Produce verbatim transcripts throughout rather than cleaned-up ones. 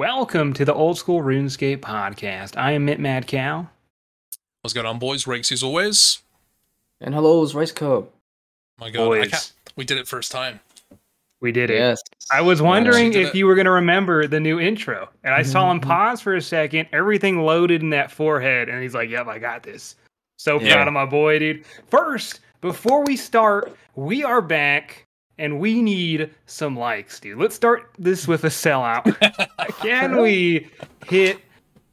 Welcome to the Old School RuneScape podcast. I am Mintmadcow. What's going on, boys? Raikesy as always. And hello, it's RiceCup. My God, I can't, we did it first time. We did it. Yes. I was wondering yes, if it. you were going to remember the new intro, and I mm-hmm. saw him pause for a second. Everything loaded in that forehead, and he's like, "Yep, I got this." So yeah. proud of my boy, dude. First, before we start, we are back. And we need some likes, dude. Let's start this with a sellout. Can we hit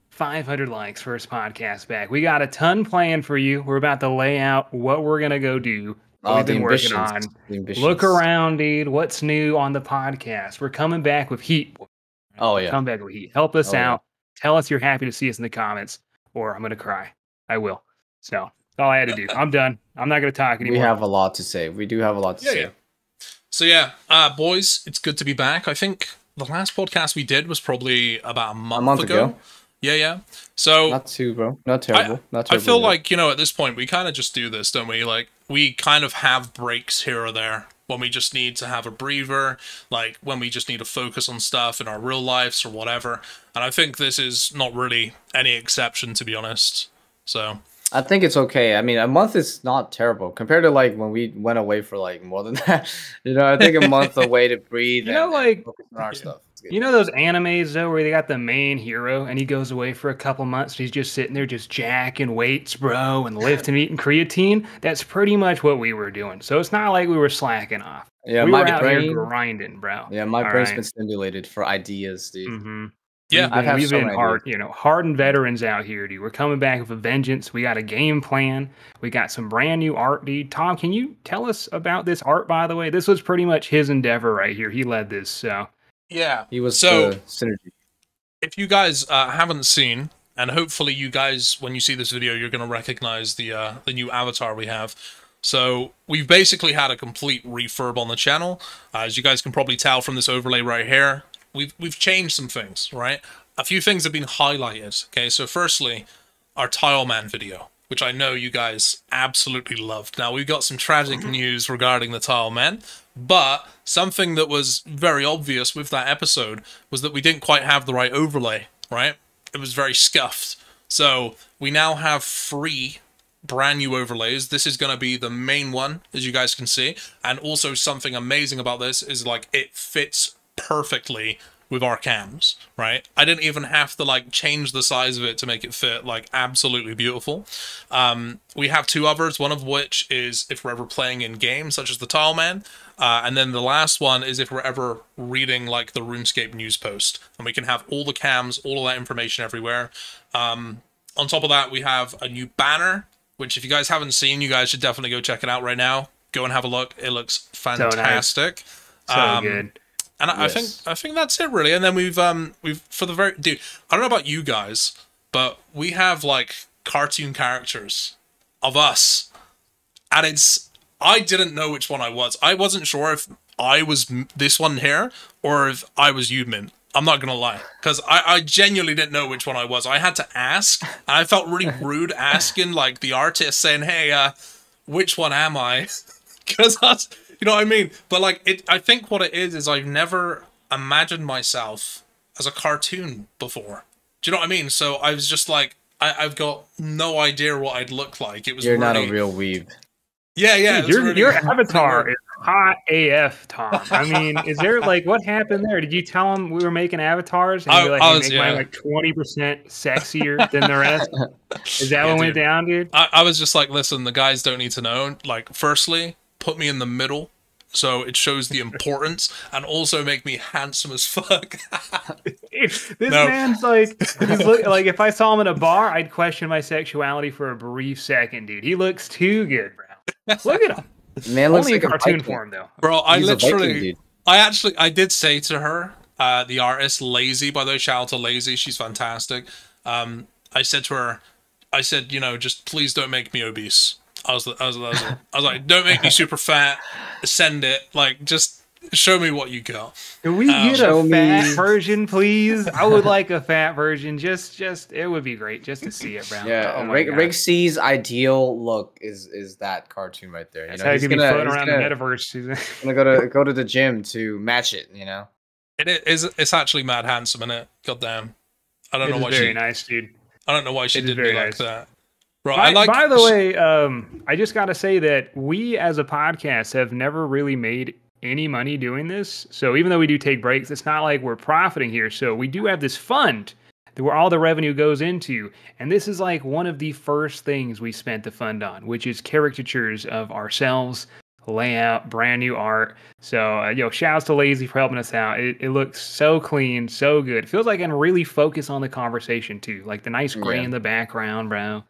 five hundred likes first podcast back? We got a ton planned for you. We're about to lay out what we're going to go do. What oh, we've been working on. Look around, dude. What's new on the podcast? We're coming back with heat. Oh, yeah. Come back with heat. Help us oh, out. Yeah. Tell us you're happy to see us in the comments, or I'm going to cry. I will. So that's all I had to do. I'm done. I'm not going to talk anymore. We have a lot to say. We do have a lot to yeah, say. Yeah. So yeah, uh, boys, it's good to be back. I think the last podcast we did was probably about a month, a month ago. ago. Yeah, yeah. So not too, bro. Not terrible. I, Not terrible. I feel either. like, you know, at this point, we kind of just do this, don't we? Like, we kind of have breaks here or there when we just need to have a breather, like when we just need to focus on stuff in our real lives or whatever. And I think this is not really any exception, to be honest. So I think it's okay. I mean, a month is not terrible compared to like when we went away for like more than that. You know, I think a month away to breathe. You know, and, like, and focus on our yeah. stuff. You know those animes though, where they got the main hero and he goes away for a couple months. And he's just sitting there, just jacking weights, bro, and lifting, and eating creatine. That's pretty much what we were doing. So it's not like we were slacking off. Yeah, we my were out brain, here grinding, bro. Yeah, my All brain's right. been stimulated for ideas, dude. Mm-hmm. Yeah, I've been, we've so been hard, you know, hardened veterans out here, dude. We're coming back with a vengeance. We got a game plan. We got some brand new art, dude. Tom, can you tell us about this art, by the way? This was pretty much his endeavor right here. He led this, so yeah, he was so the synergy. If you guys uh, haven't seen, and hopefully you guys, when you see this video, you're going to recognize the uh, the new avatar we have. So we've basically had a complete refurb on the channel, uh, as you guys can probably tell from this overlay right here. We've, we've changed some things, right? A few things have been highlighted, okay? So firstly, our Tile Man video, which I know you guys absolutely loved. Now, we've got some tragic news regarding the Tile Man, but something that was very obvious with that episode was that we didn't quite have the right overlay, right? It was very scuffed. So we now have three brand new overlays. This is going to be the main one, as you guys can see. And also something amazing about this is, like, it fits perfectly with our cams, right? I didn't even have to like change the size of it to make it fit. Like, absolutely beautiful. Um, we have two others, one of which is if we're ever playing in games, such as the Tile Man, uh, and then the last one is if we're ever reading like the RuneScape news post, and we can have all the cams, all of that information everywhere. Um, on top of that, we have a new banner, which if you guys haven't seen, you guys should definitely go check it out right now. Go and have a look. It looks fantastic. So, nice. um, so good. And I, yes. I think I think that's it really. And then we've um we've for the very dude. I don't know about you guys, but we have like cartoon characters of us, and it's I didn't know which one I was. I wasn't sure if I was this one here or if I was Yudmin. I'm not gonna lie, because I, I genuinely didn't know which one I was. I had to ask, and I felt really rude asking like the artist saying, "Hey, uh, which one am I?" Because that's. You know what I mean? But, like, it. I think what it is is I've never imagined myself as a cartoon before. Do you know what I mean? So I was just like, I, I've got no idea what I'd look like. It was You're really, not a real weeb. Yeah, yeah. Dude, your really your avatar is hot A F, Tom. I mean, is there, like, what happened there? Did you tell them we were making avatars? And you were like, I was, you make yeah. mine, like, twenty percent sexier than the rest? Is that yeah, what dude. went down, dude? I, I was just like, listen, the guys don't need to know. Like, firstly, put me in the middle so it shows the importance, and also make me handsome as fuck. This no. man's like, he's look, like if I saw him in a bar, I'd question my sexuality for a brief second, dude. He looks too good, bro. Look at him. Man looks Only like in cartoon form, though. Bro, I he's literally, Viking, I actually, I did say to her, uh, the artist, Lazy, by the way, shout out to Lazy, she's fantastic. Um, I said to her, I said, you know, just please don't make me obese. I was, I, was, I, was, I was like, don't make me super fat. Send it. Like, just show me what you got. Can we um, get a fat me. version, please? I would like a fat version. Just, just, it would be great just to see it, bro. Yeah, oh Raiksy's ideal look is is that cartoon right there. You That's know, how he's gonna be floating around gonna, the metaverse. He's gonna go to go to the gym to match it. You know. It is. It's actually mad handsome, isn't it? Goddamn. I don't it know why very she. Very nice, dude. I don't know why she did me nice. like that. Right. By, I like, by the way, um, I just got to say that we as a podcast have never really made any money doing this. So even though we do take breaks, it's not like we're profiting here. So we do have this fund where all the revenue goes into. And this is like one of the first things we spent the fund on, which is caricatures of ourselves, layout, brand new art. So, uh, yo, shouts to Lazy for helping us out. It, it looks so clean, so good. It feels like I can really focus on the conversation too, like the nice gray yeah. in the background, bro.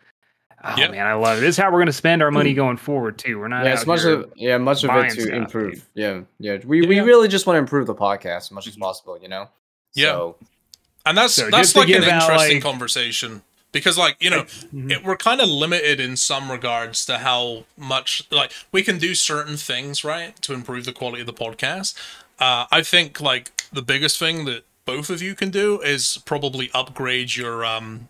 Oh yep. man, I love it. This is how we're gonna spend our money going forward too. We're not yeah, out it's much of yeah, much of it to stuff, improve. Dude. Yeah, yeah. We yeah. we really just want to improve the podcast as much as possible, you know. Yeah. So, and that's so that's like an interesting like, conversation. Because, like, you know, it, we're kind of limited in some regards to how much, like, we can do certain things, right, to improve the quality of the podcast. Uh, I think, like, the biggest thing that both of you can do is probably upgrade your um,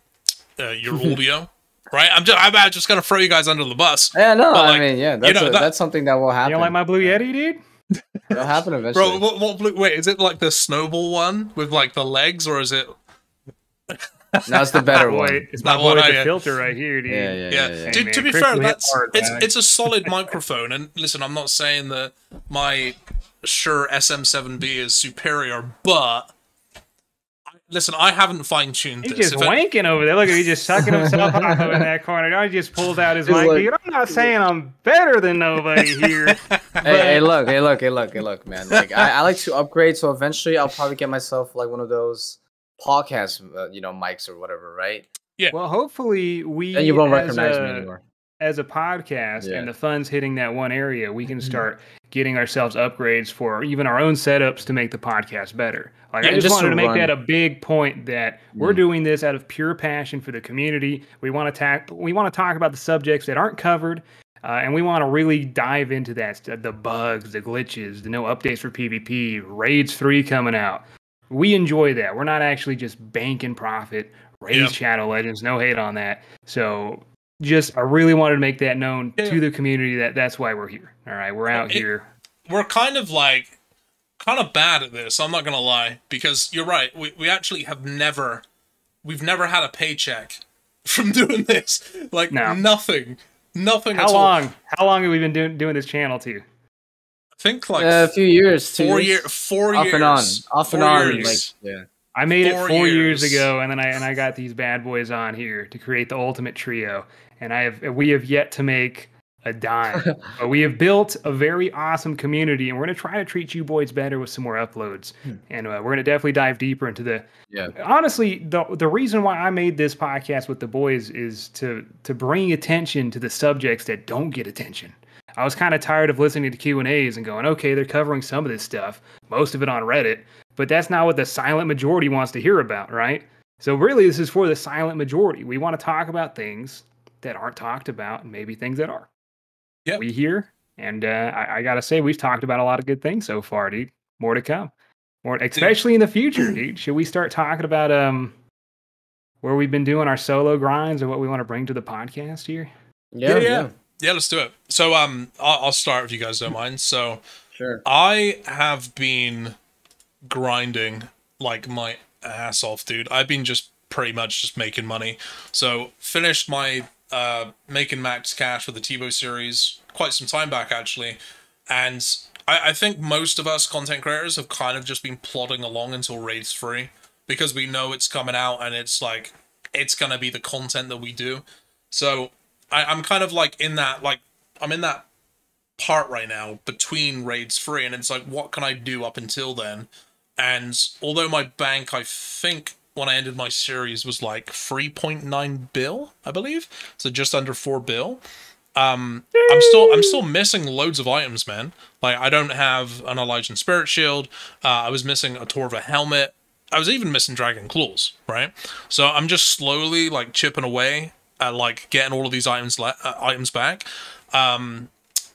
uh, your audio, right? I'm just, I'm just going to throw you guys under the bus. Yeah, no, but, like, I mean, yeah, that's, you know, a, that, that's something that will happen. You don't like my Blue Yeti, dude? It'll happen eventually. Bro, what, what blue, wait, is it, like, the snowball one with, like, the legs, or is it... That's the better one. Boy, it's my boy with the filter right here, dude. Yeah, yeah, yeah. yeah, yeah. Dude, man, to be fair, that's hard, it's man. it's a solid microphone. And listen, I'm not saying that my Shure S M seven B is superior, but listen, I haven't fine-tuned this. He's just wanking over there. Look, he's just sucking himself up in that corner. Now he just pulls out his mic. Like, dude, I'm not saying I'm better than nobody here. Hey, hey, look, hey, look, hey, look, hey, look, man. Like, I, I like to upgrade, so eventually I'll probably get myself like one of those podcast uh, you know, mics or whatever, right? Yeah, well, hopefully we and you won't recognize a, me anymore as a podcast, yeah. and the funds hitting that one area, we can start getting ourselves upgrades for even our own setups to make the podcast better. Like, yeah, I just, just wanted to, to make that a big point, that we're mm. doing this out of pure passion for the community. We want to talk we want to talk about the subjects that aren't covered, Uh, and we want to really dive into that, the bugs, the glitches, the no updates for PvP, Raids three coming out. We enjoy that. We're not actually just banking profit. Raise yep. Shadow Legends. No hate on that. So, just I really wanted to make that known yeah. to the community, that that's why we're here. All right, we're out it, here. We're kind of like, kind of bad at this. I'm not gonna lie, because you're right. We we actually have never, we've never had a paycheck from doing this. Like no. nothing, nothing. How at long? All. How long have we been doing doing this channel to? I think like uh, a few years, four years, year, four off years, and on, off and on. Years. Like, yeah, I made four it four years. years ago, and then I and I got these bad boys on here to create the ultimate trio, and I have we have yet to make a dime, but we have built a very awesome community, and we're gonna try to treat you boys better with some more uploads, hmm. and uh, we're gonna definitely dive deeper into the. Yeah. Honestly, the the reason why I made this podcast with the boys is to to bring attention to the subjects that don't get attention. I was kind of tired of listening to Q and A's and going, okay, they're covering some of this stuff, most of it on Reddit, but that's not what the silent majority wants to hear about, right? So really, this is for the silent majority. We want to talk about things that aren't talked about, and maybe things that are. Yeah, we hear, and uh, I, I got to say, we've talked about a lot of good things so far, dude. More to come. More, especially in the future, dude. Should we start talking about um, where we've been doing our solo grinds, or what we want to bring to the podcast here? Yeah, yeah. yeah. yeah. Yeah, let's do it. So, um, I'll, I'll start if you guys don't mind. So, sure. I have been grinding like my ass off, dude. I've been just pretty much just making money. So, finished my uh, making max cash with the Tebow series quite some time back, actually. And I, I think most of us content creators have kind of just been plodding along until Raids three, because we know it's coming out, and it's like, it's going to be the content that we do. So... I, I'm kind of like in that, like, I'm in that part right now between Raids three, and it's like, what can I do up until then? And although my bank, I think when I ended my series was like three point nine bill, I believe, so just under four bill. Um, I'm still, I'm still missing loads of items, man. Like, I don't have an Elysian Spirit Shield. Uh, I was missing a Torva helmet. I was even missing Dragon Claws, right? So I'm just slowly like chipping away at like getting all of these items uh, items back, um,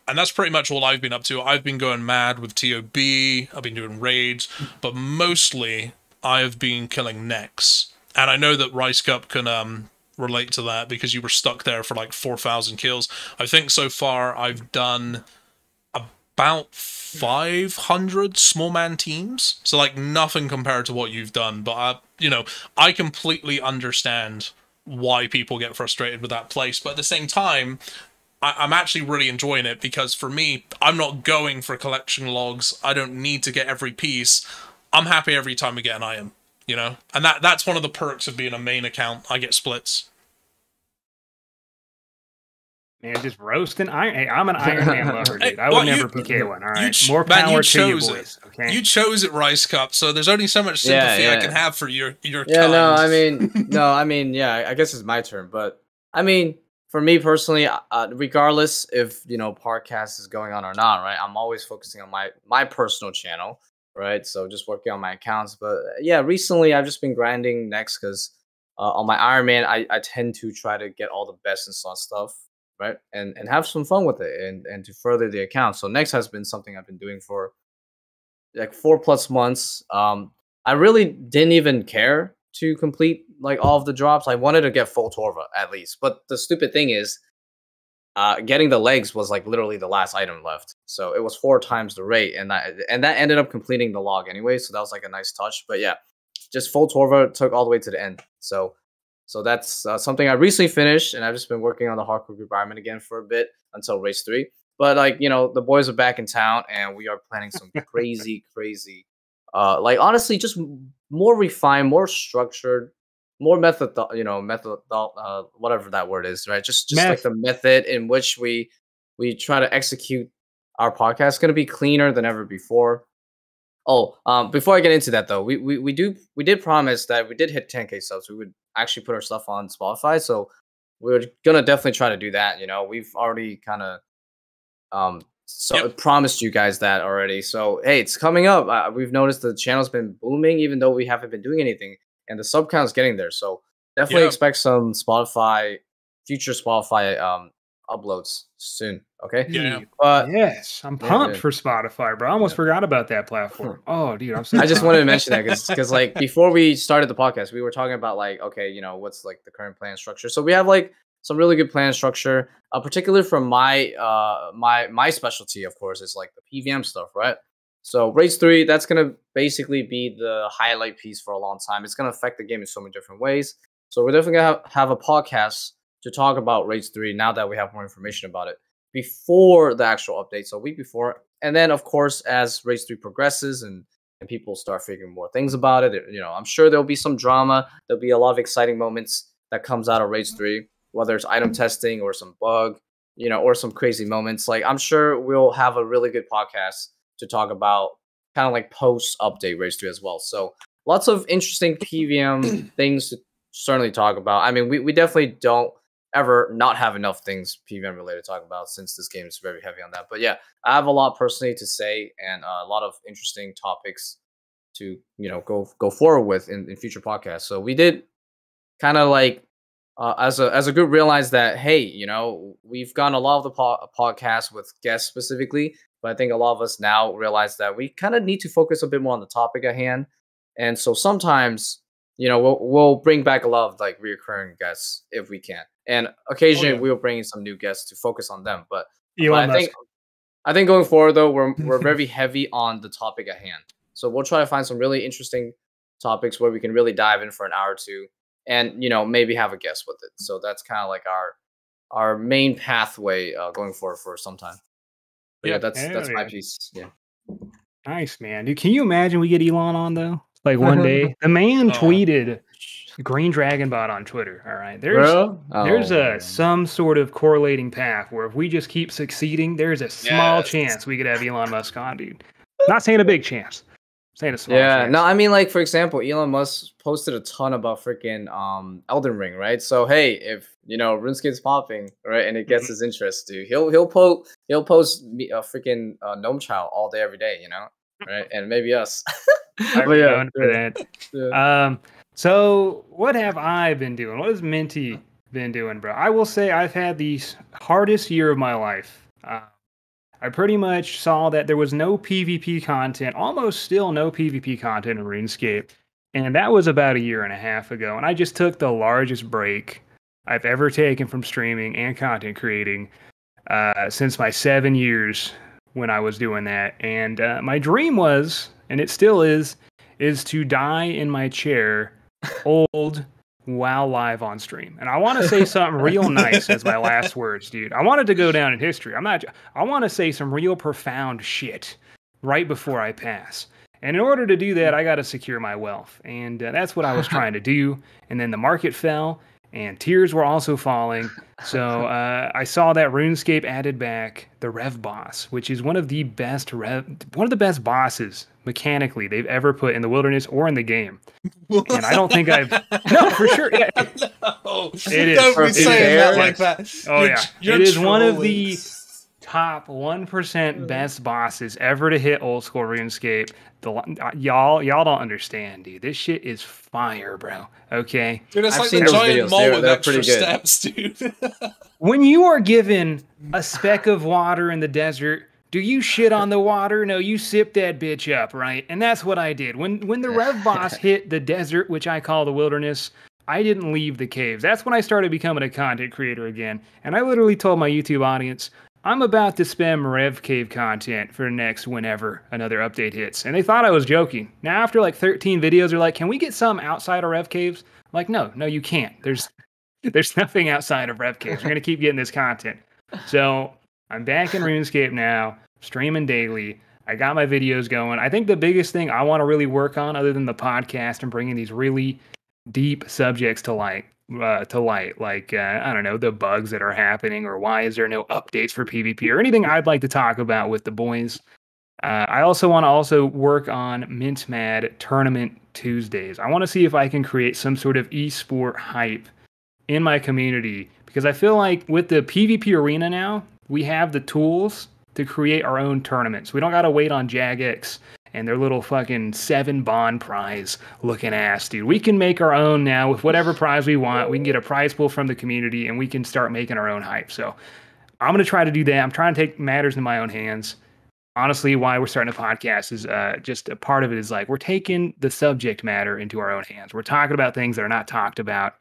and that's pretty much all I've been up to. I've been going mad with T O B. I've been doing raids, but mostly I've been killing Necks. And I know that RiceCup can um, relate to that, because you were stuck there for like four thousand kills. I think so far I've done about five hundred small man teams, so like nothing compared to what you've done. But I, you know, I completely understand why people get frustrated with that place, but at the same time, I I'm actually really enjoying it, because for me, I'm not going for collection logs. I don't need to get every piece. I'm happy every time we get an item, you know? And that that's one of the perks of being a main account. I get splits. Man, just roasting iron. Hey, I'm an Iron Man lover, dude. Hey, I would well, never you, P K one. All right, more power man, you to you, boys. Okay? You chose it, Rice Cup. So there's only so much sympathy yeah, yeah. I can have for your your. Yeah, kind. no, I mean, no, I mean, yeah, I guess it's my turn, but I mean, for me personally, uh, regardless if you know Parcast is going on or not, right? I'm always focusing on my my personal channel, right? So just working on my accounts, but yeah, recently I've just been grinding Necks because uh, on my Iron Man, I I tend to try to get all the best install stuff. Right, and and have some fun with it, and and to further the account. So Necks has been something I've been doing for like four plus months. Um, I really didn't even care to complete like all of the drops. I wanted to get full Torva at least, but the stupid thing is, uh, getting the legs was like literally the last item left. So it was four times the rate, and that and that ended up completing the log anyway. So that was like a nice touch. But yeah, just full Torva took all the way to the end. So. So that's uh, something I recently finished, and I've just been working on the hardcore group environment again for a bit until Raids three. But like, you know, the boys are back in town, and we are planning some crazy, crazy, uh, like honestly, just more refined, more structured, more method, you know, method, uh, whatever that word is, right? Just, just like the method in which we we try to execute our podcast. It's going to be cleaner than ever before. Oh, um, before I get into that though, we we we do we did promise that we did hit ten K subs. We would actually put our stuff on Spotify, so we're gonna definitely try to do that. You know, we've already kind of um so yep. promised you guys that already. So hey, it's coming up. Uh, we've noticed the channel's been booming, even though we haven't been doing anything, and the sub count's getting there. So definitely yep. expect some Spotify future Spotify um uploads soon. Okay. Yeah. But yes, I'm pumped yeah, for Spotify, bro. I almost yeah. forgot about that platform. Oh, dude, I'm so. I just wanted to mention that because, because like before we started the podcast, we were talking about like, okay, you know, what's like the current plan structure. So we have like some really good plan structure, uh, particularly from my uh my my specialty, of course, is like the P V M stuff, right? So Raids three, that's gonna basically be the highlight piece for a long time. It's gonna affect the game in so many different ways. So we're definitely gonna have, have a podcast to talk about Raids three now that we have more information about it before the actual update, so a week before. And then, of course, as Raids three progresses and, and people start figuring more things about it, you know, I'm sure there'll be some drama. There'll be a lot of exciting moments that comes out of Raids three, whether it's item testing or some bug, you know, or some crazy moments. Like, I'm sure we'll have a really good podcast to talk about kind of like post-update Raids three as well. So lots of interesting P V M things to certainly talk about. I mean, we, we definitely don't ever not have enough things P V M related to talk about since this game is very heavy on that. But yeah, I have a lot personally to say, and uh, a lot of interesting topics to, you know, go go forward with in, in future podcasts. So we did kind of like uh, as a as a group realize that, hey, you know, we've gotten a lot of the po podcasts with guests specifically, but I think a lot of us now realize that we kind of need to focus a bit more on the topic at hand. And so sometimes, you know, we'll we'll bring back a lot of like reoccurring guests if we can. And occasionally, oh, yeah. we will bring in some new guests to focus on them. But, but I think, I think going forward though, we're we're very heavy on the topic at hand. So we'll try to find some really interesting topics where we can really dive in for an hour or two, and you know maybe have a guest with it. So that's kind of like our our main pathway uh, going forward for some time. But yeah, yeah, that's that's yeah. my piece. Yeah. Nice, man. Dude, can you imagine we get Elon on though? Like one day, the man oh. tweeted. Green Dragonbot on Twitter. All right, there's oh, there's a man. some sort of correlating path where if we just keep succeeding, there's a small yes. chance we could have Elon Musk on, dude. Not saying a big chance, I'm saying a small. Yeah, chance. no, I mean like for example, Elon Musk posted a ton about freaking um Elden Ring, right? So hey, if you know RuneScape's popping, right, and it gets mm-hmm. his interest, dude, he'll he'll post he'll post me a freaking uh, Gnome Child all day every day, you know, right? And maybe us. I'm yeah, going for that. Yeah. Um. So what have I been doing? What has Minty been doing, bro? I will say I've had the hardest year of my life. Uh, I pretty much saw that there was no PvP content, almost still no PvP content in RuneScape. And that was about a year and a half ago. And I just took the largest break I've ever taken from streaming and content creating uh, since my seven years when I was doing that. And uh, my dream was, and it still is, is to die in my chair old while live on stream. And I want to say something real nice as my last words, dude. I wanted to go down in history. I'm not, I want to say some real profound shit right before I pass. And in order to do that, I got to secure my wealth. And uh, that's what I was trying to do. And then the market fell and tears were also falling. So uh, I saw that RuneScape added back the Rev Boss, which is one of the best rev, one of the best bosses mechanically they've ever put in the Wilderness or in the game. What? And I don't think I've no for sure. Yeah, it, no, it is. Don't be saying that like that. Oh you're, yeah, you're it is trolling. One of the top one percent best bosses ever to hit Old School RuneScape. The uh, y'all y'all don't understand, dude. This shit is fire, bro. Okay, dude, it's I've like the giant mole with extra steps, dude. When you are given a speck of water in the desert, do you shit on the water? No, you sip that bitch up, right? And that's what I did. When when the Rev Boss hit the desert, which I call the Wilderness, I didn't leave the caves. That's when I started becoming a content creator again. And I literally told my YouTube audience, I'm about to spam Rev Cave content for next whenever another update hits. And they thought I was joking. Now, after like thirteen videos, they're like, can we get some outside of Rev Caves? I'm like, no, no, you can't. There's there's nothing outside of Rev Caves. We're going to keep getting this content. So I'm back in RuneScape now, streaming daily. I got my videos going. I think the biggest thing I want to really work on, other than the podcast and bringing these really deep subjects to light, Uh, to light, like, uh, I don't know, the bugs that are happening, or why is there no updates for PvP, or anything I'd like to talk about with the boys. Uh, I also want to also work on Mintmad Tournament Tuesdays. I want to see if I can create some sort of esport hype in my community, because I feel like with the PvP arena now, we have the tools to create our own tournaments. We don't got to wait on Jagex and their little fucking seven bond prize looking ass, dude. We can make our own now with whatever prize we want. We can get a prize pool from the community and we can start making our own hype. So I'm going to try to do that. I'm trying to take matters in my own hands. Honestly, why we're starting a podcast is uh, just a part of it is like we're taking the subject matter into our own hands. We're talking about things that are not talked about.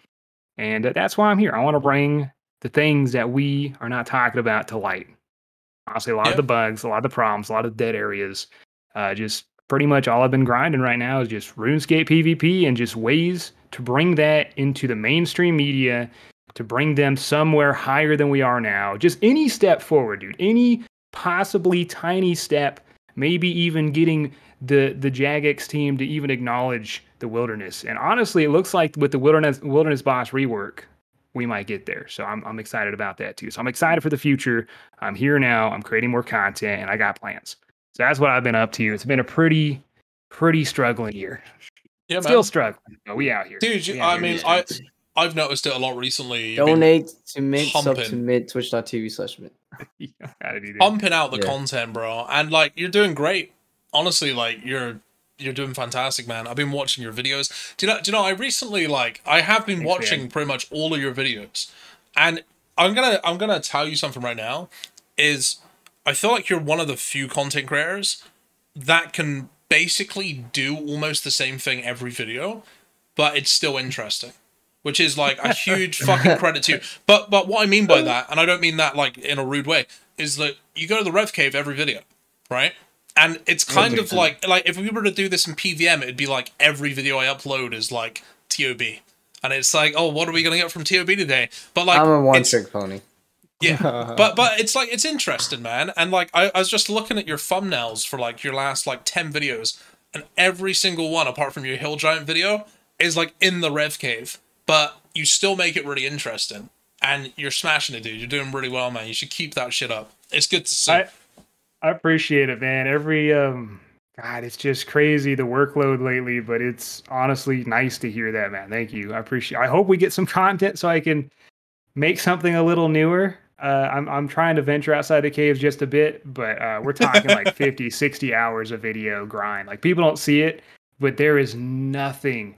And that's why I'm here. I want to bring the things that we are not talking about to light. Honestly, a lot of the bugs, a lot of the problems, a lot of dead areas. Uh, just pretty much all I've been grinding right now is just RuneScape PvP and just ways to bring that into the mainstream media, to bring them somewhere higher than we are now. Just any step forward, dude. Any possibly tiny step, maybe even getting the, the Jagex team to even acknowledge the Wilderness. And honestly, it looks like with the Wilderness, Wilderness Boss rework, we might get there. So I'm, I'm excited about that too. So I'm excited for the future. I'm here now. I'm creating more content and I got plans. So that's what I've been up to. It's been a pretty, pretty struggling year. Yeah, man. Still struggling. But we out here. Dude, you, out I here mean, I, I've noticed it a lot recently. Donate to Mint, pumping. Sub to Mint, twitch.tv slash Mint. Pumping out the yeah. content, bro. And, like, you're doing great. Honestly, like, you're you're doing fantastic, man. I've been watching your videos. Do you know, do you know I recently, like, I have been Thanks, watching man. pretty much all of your videos. And I'm going to I'm gonna tell you something right now is... I feel like you're one of the few content creators that can basically do almost the same thing every video, but it's still interesting, which is like a huge fucking credit to you. But but what I mean by that, and I don't mean that like in a rude way, is that you go to the Rev Cave every video, right? And it's kind of like, like if we were to do this in P V M, it'd be like every video I upload is like T O B. And it's like, oh, what are we going to get from T O B today? But like, I'm a one-trick pony. Yeah, but but it's like it's interesting, man. And like I, I was just looking at your thumbnails for like your last like ten videos, and every single one, apart from your Hill Giant video, is like in the Rev Cave. But you still make it really interesting, and you're smashing it, dude. You're doing really well, man. You should keep that shit up. It's good to see. I, I appreciate it, man. Every um, God, it's just crazy the workload lately, but it's honestly nice to hear that, man. Thank you. I appreciate. I hope we get some content so I can make something a little newer. Uh, I'm I'm trying to venture outside the caves just a bit, but uh, we're talking like fifty, sixty hours of video grind. Like people don't see it, but there is nothing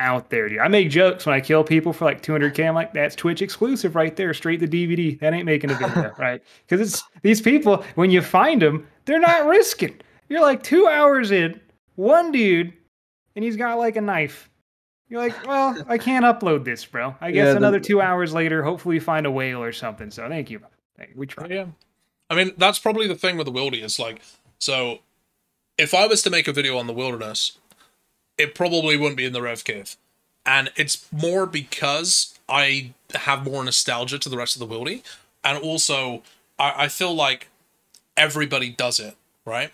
out there, dude. I make jokes when I kill people for like two hundred K. I'm like, that's Twitch exclusive right there, straight to D V D. That ain't making a video, right? Because it's these people. When you find them, they're not risking. You're like two hours in, one dude, and he's got like a knife. You're like, well, I can't upload this, bro. I guess yeah, the, another two hours later, hopefully find a whale or something. So thank you. Thank you. We try. Yeah. I mean, that's probably the thing with the Wildy. It's like, so if I was to make a video on the Wilderness, it probably wouldn't be in the Rev Cave. And it's more because I have more nostalgia to the rest of the Wildy. And also, I, I feel like everybody does it, right?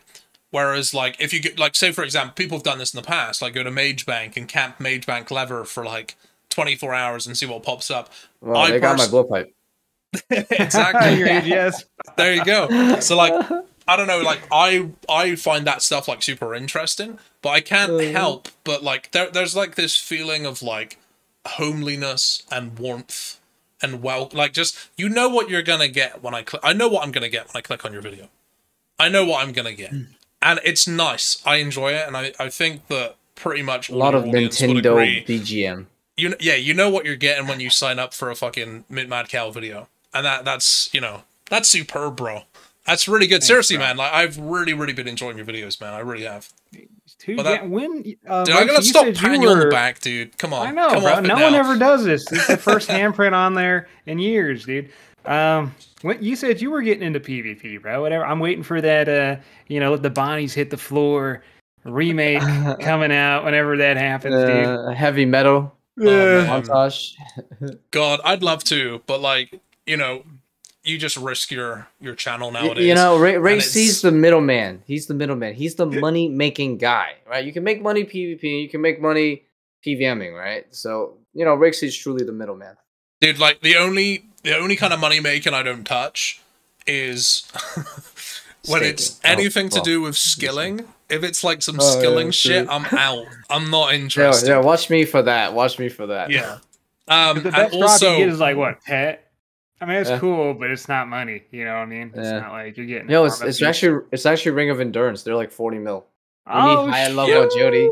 Whereas, like, if you get, like, say, for example, people have done this in the past, like, go to Mage Bank and camp Mage Bank lever for, like, twenty-four hours and see what pops up. Well, I they got my blowpipe. Exactly. Yes. There you go. So, like, I don't know, like, I I find that stuff, like, super interesting, but I can't uh, help but, like, there, there's, like, this feeling of, like, homeliness and warmth and, well, like, just, you know what you're going to get when I click. I know what I'm going to get when I click on your video. I know what I'm going to get. Mm. And it's nice. I enjoy it, and I, I think that pretty much all a lot of Nintendo D G M. You yeah, you know what you're getting when you sign up for a fucking Mintmadcow video, and that that's you know that's superb, bro. That's really good. Thanks, seriously, bro. Man. Like I've really really been enjoying your videos, man. I really have. Dude, that, yeah, when uh, dude, I'm gonna stop patting you, were... you on the back, dude. Come on, I know, come bro. No one ever does this. It's the first handprint on there in years, dude. Um, when you said you were getting into P V P, bro. Whatever. I'm waiting for that. Uh, you know, the Bonnies hit the floor remake coming out whenever that happens, uh, dude. Heavy metal montage. Um, God, I'd love to, but like, you know, you just risk your your channel nowadays. You, you know, Ray, Ray sees the middleman. He's the middleman. He's the money making guy, right? You can make money PvP. You can make money PVMing, right? So you know, Ray sees truly the middleman. Dude, like the only. The only kind of money making I don't touch is when Staking. It's anything oh, well, to do with skilling. If it's like some oh, skilling yeah, shit, I'm out. I'm not interested. Yeah, yeah, watch me for that. Watch me for that. Yeah. Um, the best and also, drop you get is like what pet. I mean, it's yeah. cool, but it's not money. You know what I mean? It's yeah. not like you're getting. No, it's it's piece. actually it's actually Ring of Endurance. They're like forty mil. You oh, need high and low agility.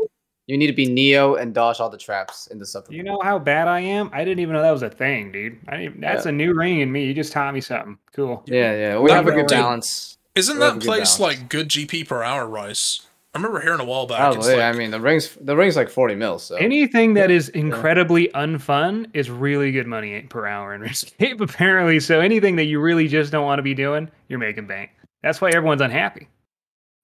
You need to be Neo and dodge all the traps in the supplement. You know how bad I am? I didn't even know that was a thing, dude. I didn't even, that's yeah. a new ring in me. You just taught me something. Cool. Yeah, yeah. We that have a good balance. Isn't that place like good G P per hour, Rice? I remember hearing a while back. Oh, it's yeah, like, I mean, the ring's the ring's like forty mil. So anything that is incredibly yeah. unfun is really good money per hour in RuneScape, apparently. So anything that you really just don't want to be doing, you're making bank. That's why everyone's unhappy.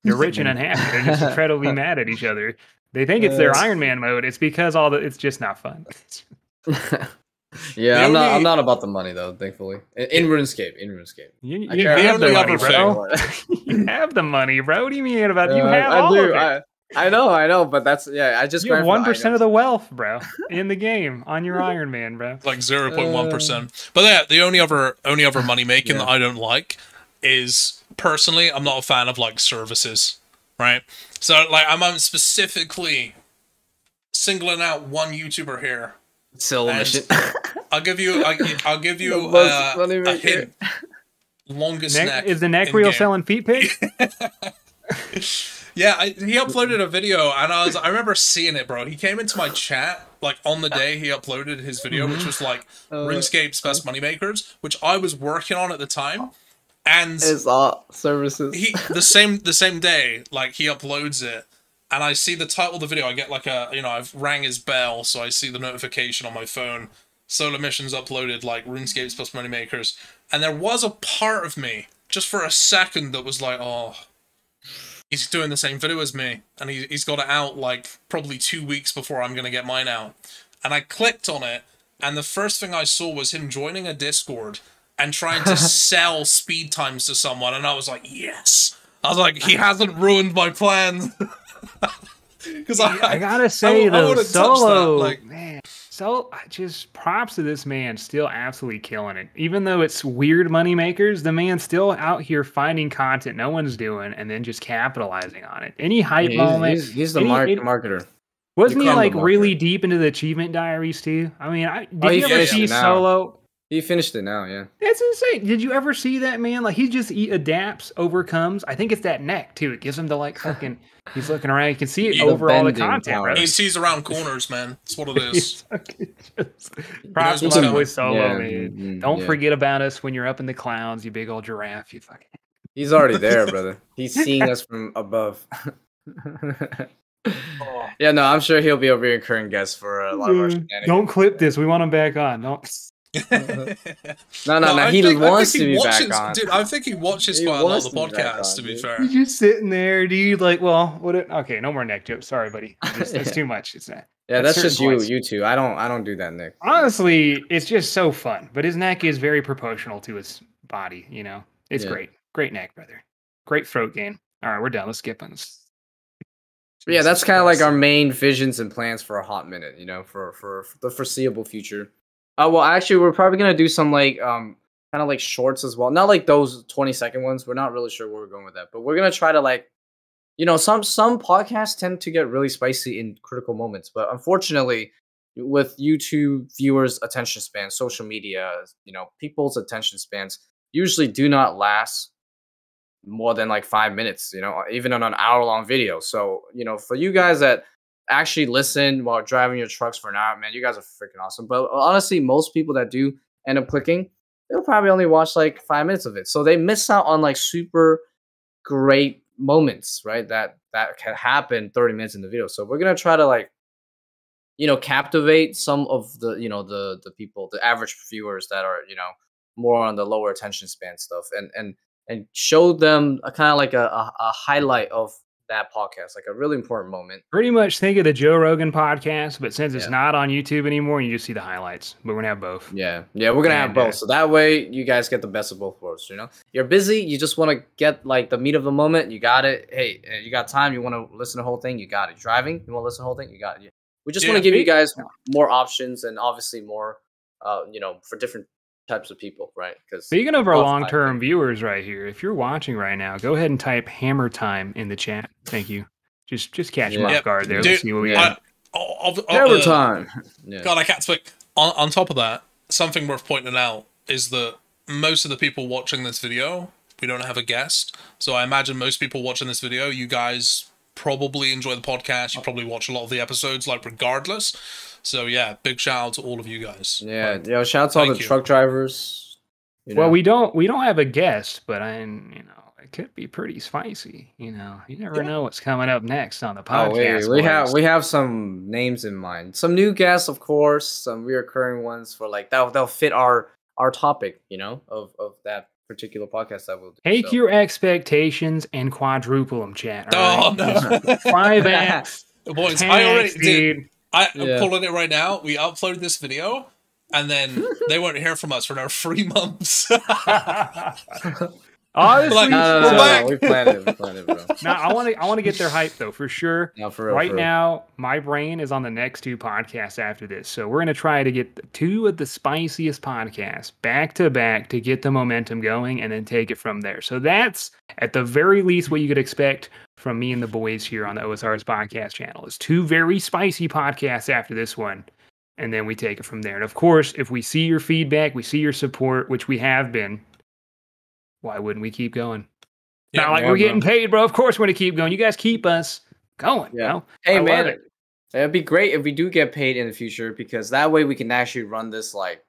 They're rich and unhappy. They're just incredibly mad at each other. They think it's their uh, Iron Man mode. It's because all the it's just not fun. Yeah, I'm not. I'm not about the money though. Thankfully, in, in RuneScape, in RuneScape, you, you, you have the money, bro. You have the money, bro. What do you mean about uh, you have I all do. of it? I, I know, I know, but that's yeah. I just you have one percent of the wealth, bro, in the game on your Iron Man, bro. Like zero point one percent. But yeah, the only other only other money making yeah. that I don't like is personally, I'm not a fan of like services. Right, so like I'm, I'm specifically singling out one YouTuber here. So I'll give you, I, I'll give you uh, a hint. Longest neck, neck is the neck reel selling feet pics. Yeah, I, he uploaded a video, and I was I remember seeing it, bro. He came into my chat like on the day he uploaded his video, mm-hmm. which was like uh, RuneScape's best moneymakers, which I was working on at the time. And it's art services. he the same the same day, like he uploads it, and I see the title of the video. I get like a you know I've rang his bell, so I see the notification on my phone. Solo missions uploaded, like RuneScape's plus moneymakers. And there was a part of me just for a second that was like, oh, he's doing the same video as me, and he he's got it out like probably two weeks before I'm gonna get mine out. And I clicked on it, and the first thing I saw was him joining a Discord and trying to sell speed times to someone, and I was like, yes. I was like, he hasn't ruined my plan. Because I, I gotta say, I, though, I Solo, that, like, man, so I just props to this man, still absolutely killing it. Even though it's weird money makers, the man's still out here finding content no one's doing, and then just capitalizing on it. Any hype yeah, he's, moment, he's, he's the any, mar any, marketer. Wasn't he like really deep into the achievement diaries too? I mean, I, did oh, you ever see Solo? He finished it now, yeah. That's insane. Did you ever see that, man? Like, he just he adapts, overcomes. I think it's that neck, too. It gives him the, like, fucking... He's looking around. You can see it over all the content, right? He sees around corners, man. That's what it is. Props to Solo, yeah, man. Mm, Don't yeah. forget about us when you're up in the clouds, you big old giraffe. You fucking... He's already there, brother. He's seeing us from above. Oh. Yeah, no, I'm sure he'll be a recurring guest for a lot of our shenanigans. Don't clip this. We want him back on. Don't... no, no, no, no. He think, wants to be watches, back on. Dude, I think he watches he quite a lot of the podcasts, to be dude. fair. You're just sitting there, dude, like, well, what? It, okay, no more neck jokes. Sorry, buddy. It's yeah. too much. It's not. Yeah, that's just you, you two. I don't, I don't do that, Nick. Honestly, it's just so fun. But his neck is very proportional to his body, you know? It's yeah. great. Great neck, brother. Great throat game. All right, we're done. Let's skip on this. But yeah, that's kind of like our main visions and plans for a hot minute, you know, for, for, for the foreseeable future. Uh, well, actually, we're probably going to do some, like, um, kind of, like, shorts as well. Not, like, those twenty-second ones. We're not really sure where we're going with that. But we're going to try to, like, you know, some some podcasts tend to get really spicy in critical moments. But unfortunately, with YouTube viewers' attention spans, social media, you know, people's attention spans usually do not last more than, like, five minutes, you know, even on an hour-long video. So, you know, for you guys that actually listen while driving your trucks for an hour, man, you guys are freaking awesome. But honestly, most people that do end up clicking, they'll probably only watch like five minutes of it. So they miss out on like super great moments, right? That that can happen thirty minutes in the video. So we're gonna try to like, you know, captivate some of the, you know, the the people, the average viewers that are, you know, more on the lower attention span stuff, and and and show them a kind of like a, a, a highlight of that podcast, like a really important moment. Pretty much think of the Joe Rogan podcast, but since yeah. it's not on YouTube anymore, you just see the highlights. But we're gonna have both. Yeah, yeah, we're gonna and, have both. Uh, so that way, you guys get the best of both worlds. You know, you're busy, you just want to get like the meat of the moment. You got it. Hey, you got time? You want to listen to the whole thing? You got it. Driving? You want to listen to the whole thing? You got it. We just yeah, want to give you guys more options and obviously more, uh, you know, for different types of people, right? Because speaking of our long-term viewers right here, if you're watching right now, go ahead and type hammer time in the chat. Thank you. Just just catch yeah. my yep. guard there. Dude, let's see what we got. Hammer uh, time. Yeah. God, I can't speak. On, on top of that, something worth pointing out is that most of the people watching this video, we don't have a guest, so I imagine most people watching this video, you guys probably enjoy the podcast. You probably watch a lot of the episodes, like, regardless. So yeah, big shout out to all of you guys. Yeah, like, yeah, shout out to all the you. truck drivers. You know. Well, we don't we don't have a guest, but I'm you know it could be pretty spicy. You know, you never yeah. know what's coming up next on the podcast. Oh, wait, we have we have some names in mind, some new guests, of course, some reoccurring ones for like that. They'll fit our our topic, you know, of of that particular podcast that will do. Take so. your expectations and quadruple them, chat. Oh right? no, five X. Boys, I already did. I, I'm yeah. pulling it right now. We uploaded this video, and then they won't hear from us for another three months. Honestly, like, no, no, no, no, no. we planned it. We planned it, bro. Now, I want to. I want to get their hype though, for sure. No, for real, right for real. now, my brain is on the next two podcasts after this, so we're gonna try to get two of the spiciest podcasts back to back to get the momentum going, and then take it from there. So that's at the very least what you could expect from me and the boys here on the O S R's podcast channel. It's two very spicy podcasts after this one, and then we take it from there. And of course, if we see your feedback, we see your support, which we have been, why wouldn't we keep going? Yeah, Not like yeah, we're getting bro. paid, bro. Of course we're going to keep going. You guys keep us going. Yeah. You know? Hey, I man, it. it'd be great if we do get paid in the future, because that way we can actually run this like,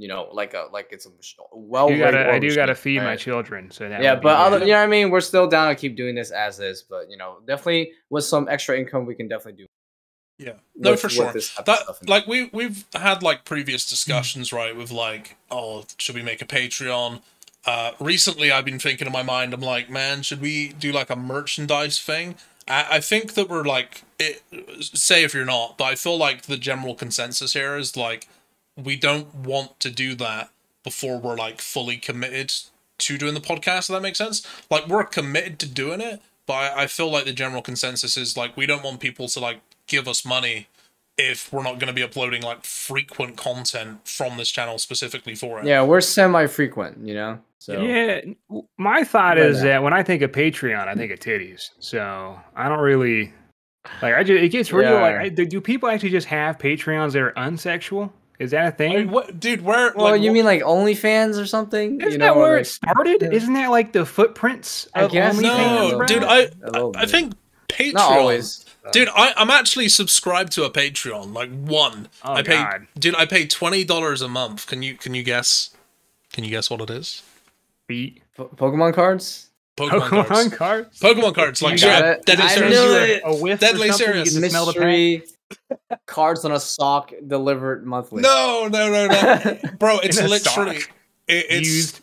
you know, like a like it's a well. You gotta, I do got to feed right? my children, so that yeah. But other, you know what I mean, we're still down to keep doing this as is. But you know, definitely with some extra income, we can definitely do. Yeah, no, with, for sure. That, like we we've had like previous discussions, right? With like, oh, should we make a Patreon? Uh, recently, I've been thinking in my mind, I'm like, man, should we do like a merchandise thing? I, I think that we're like, it, say if you're not, but I feel like the general consensus here is like, we don't want to do that before we're like fully committed to doing the podcast. If that makes sense. Like we're committed to doing it, but I, I feel like the general consensus is like, we don't want people to like give us money if we're not going to be uploading like frequent content from this channel specifically for it. Yeah. We're semi-frequent, you know? So yeah. My thought is that when I think of Patreon, I think of titties. So I don't really like, I just, it gets real. Yeah. Like, I, do people actually just have Patreons that are unsexual? Is that a thing? I mean, what, dude, where... Well, like, you mean like OnlyFans or something? Isn't you know, that where like, it started? Yeah. Isn't that like the footprints of OnlyFans? No, dude, I, I, I think Patreon... Not always. Dude, I, I'm actually subscribed to a Patreon, like one. Oh, I pay, God. Dude, I pay twenty dollars a month. Can you can you guess? Can you guess what it is? Beat. Po Pokemon cards? Pokemon, Pokemon cards. cards? Pokemon cards. Like, yeah, deadly serious. A whiff Deadly serious. You can smell the pain. Cards on a sock delivered monthly. No, no, no, no, bro. It's literally it, it's used.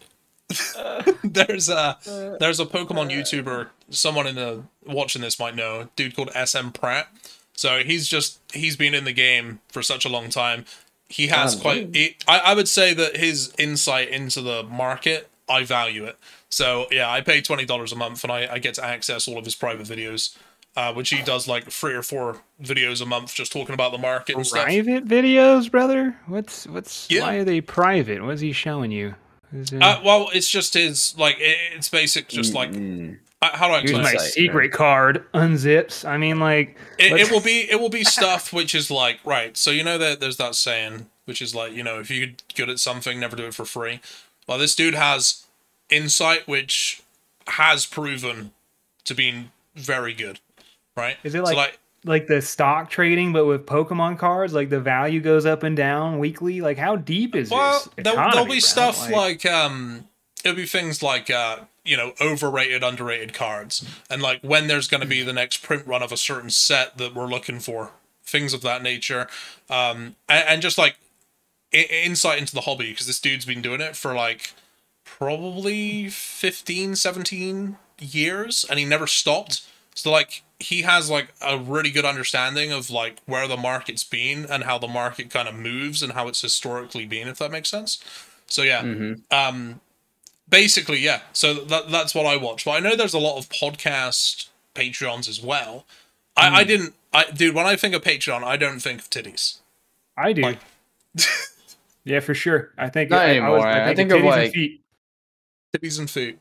there's a there's a Pokemon YouTuber. Someone in the watching this might know a dude called S M Pratt. So he's just he's been in the game for such a long time. He has oh, quite. He, I I would say that his insight into the market, I value it. So yeah, I pay twenty dollars a month, and I I get to access all of his private videos. Uh, which he does like three or four videos a month, just talking about the market and stuff. Private videos, brother? What's what's yeah. Why are they private? What is he showing you? Is it... uh, well, it's just his like it, it's basic, just like mm. uh, how do I explain? Here's my secret card unzips. I mean, like it, it will be it will be stuff which is like right. So you know that there's that saying which is like you know if you're good at something, never do it for free. Well, this dude has insight which has proven to be very good. Right? Is it like, so like like the stock trading, but with Pokemon cards? Like the value goes up and down weekly. Like how deep is well, this? Well, there'll, there'll be stuff like, like um, it'll be things like uh, you know, overrated, underrated cards, and like when there's going to be the next print run of a certain set that we're looking for, things of that nature, um, and, and just like insight into the hobby because this dude's been doing it for like probably fifteen, seventeen years, and he never stopped. So like. He has like a really good understanding of like where the market's been and how the market kind of moves and how it's historically been, if that makes sense. So yeah, mm-hmm. um, basically, yeah. So that, that's what I watch. But I know there's a lot of podcast Patreons as well. Mm. I, I didn't, I dude, when I think of Patreon, I don't think of titties. I do. Like, yeah, for sure. I think, Not I, I, was, I, I think, think of like... and feet. Titties and feet.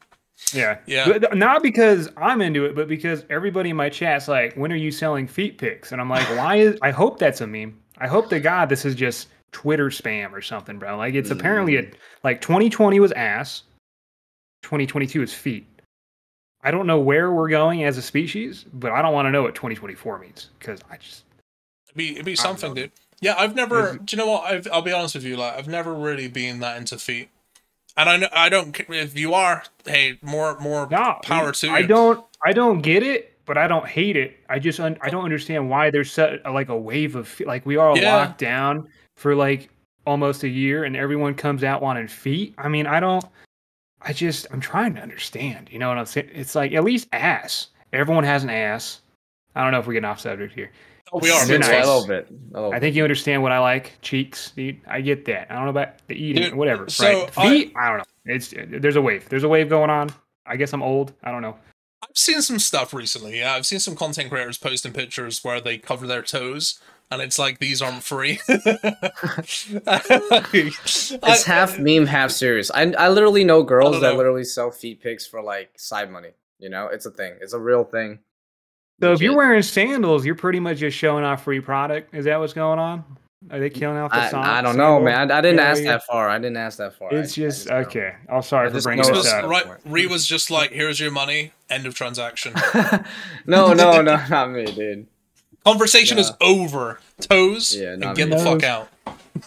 Yeah, yeah. But not because I'm into it, but because everybody in my chat's like, "When are you selling feet pics?" And I'm like, "Why is?" I hope that's a meme. I hope to God this is just Twitter spam or something, bro. Like it's mm. apparently a like twenty twenty was ass, twenty twenty-two is feet. I don't know where we're going as a species, but I don't want to know what twenty twenty-four means because I just it'd be it'd be something, dude. Yeah, I've never. Do you know what? I've, I'll be honest with you. Like, I've never really been that into feet. And I know I don't. If you are, hey, more more no, power to you. I don't. I don't get it, but I don't hate it. I just un, I don't understand why there's such a, like a wave of like we are all yeah. locked down for like almost a year, and everyone comes out wanting feet. I mean, I don't. I just I'm trying to understand. You know what I'm saying? It's like at least ass. Everyone has an ass. I don't know if we're getting off subject here. Oh, we are. Nice. I love it. I, love I think you understand what I like. Cheeks, dude. I get that. I don't know about the eating, dude, whatever. So right? Feet, I, I don't know. It's there's a wave. There's a wave going on. I guess I'm old. I don't know. I've seen some stuff recently. Yeah, I've seen some content creators posting pictures where they cover their toes, and it's like these aren't free. It's half meme, half serious. I I literally know girls that know. literally sell feet pics for like side money. You know, it's a thing. It's a real thing. So if you're wearing sandals, you're pretty much just showing off free product. Is that what's going on? Are they killing off the socks? I, I don't know, man. I, I didn't ask that far. I didn't ask that far. It's I, just, I just okay. I'm oh, sorry I for bringing this up. Right, Ree was just like, here's your money. End of transaction. no, no, no, not me, dude. Conversation no. is over. Toes, yeah, and get me. the fuck out.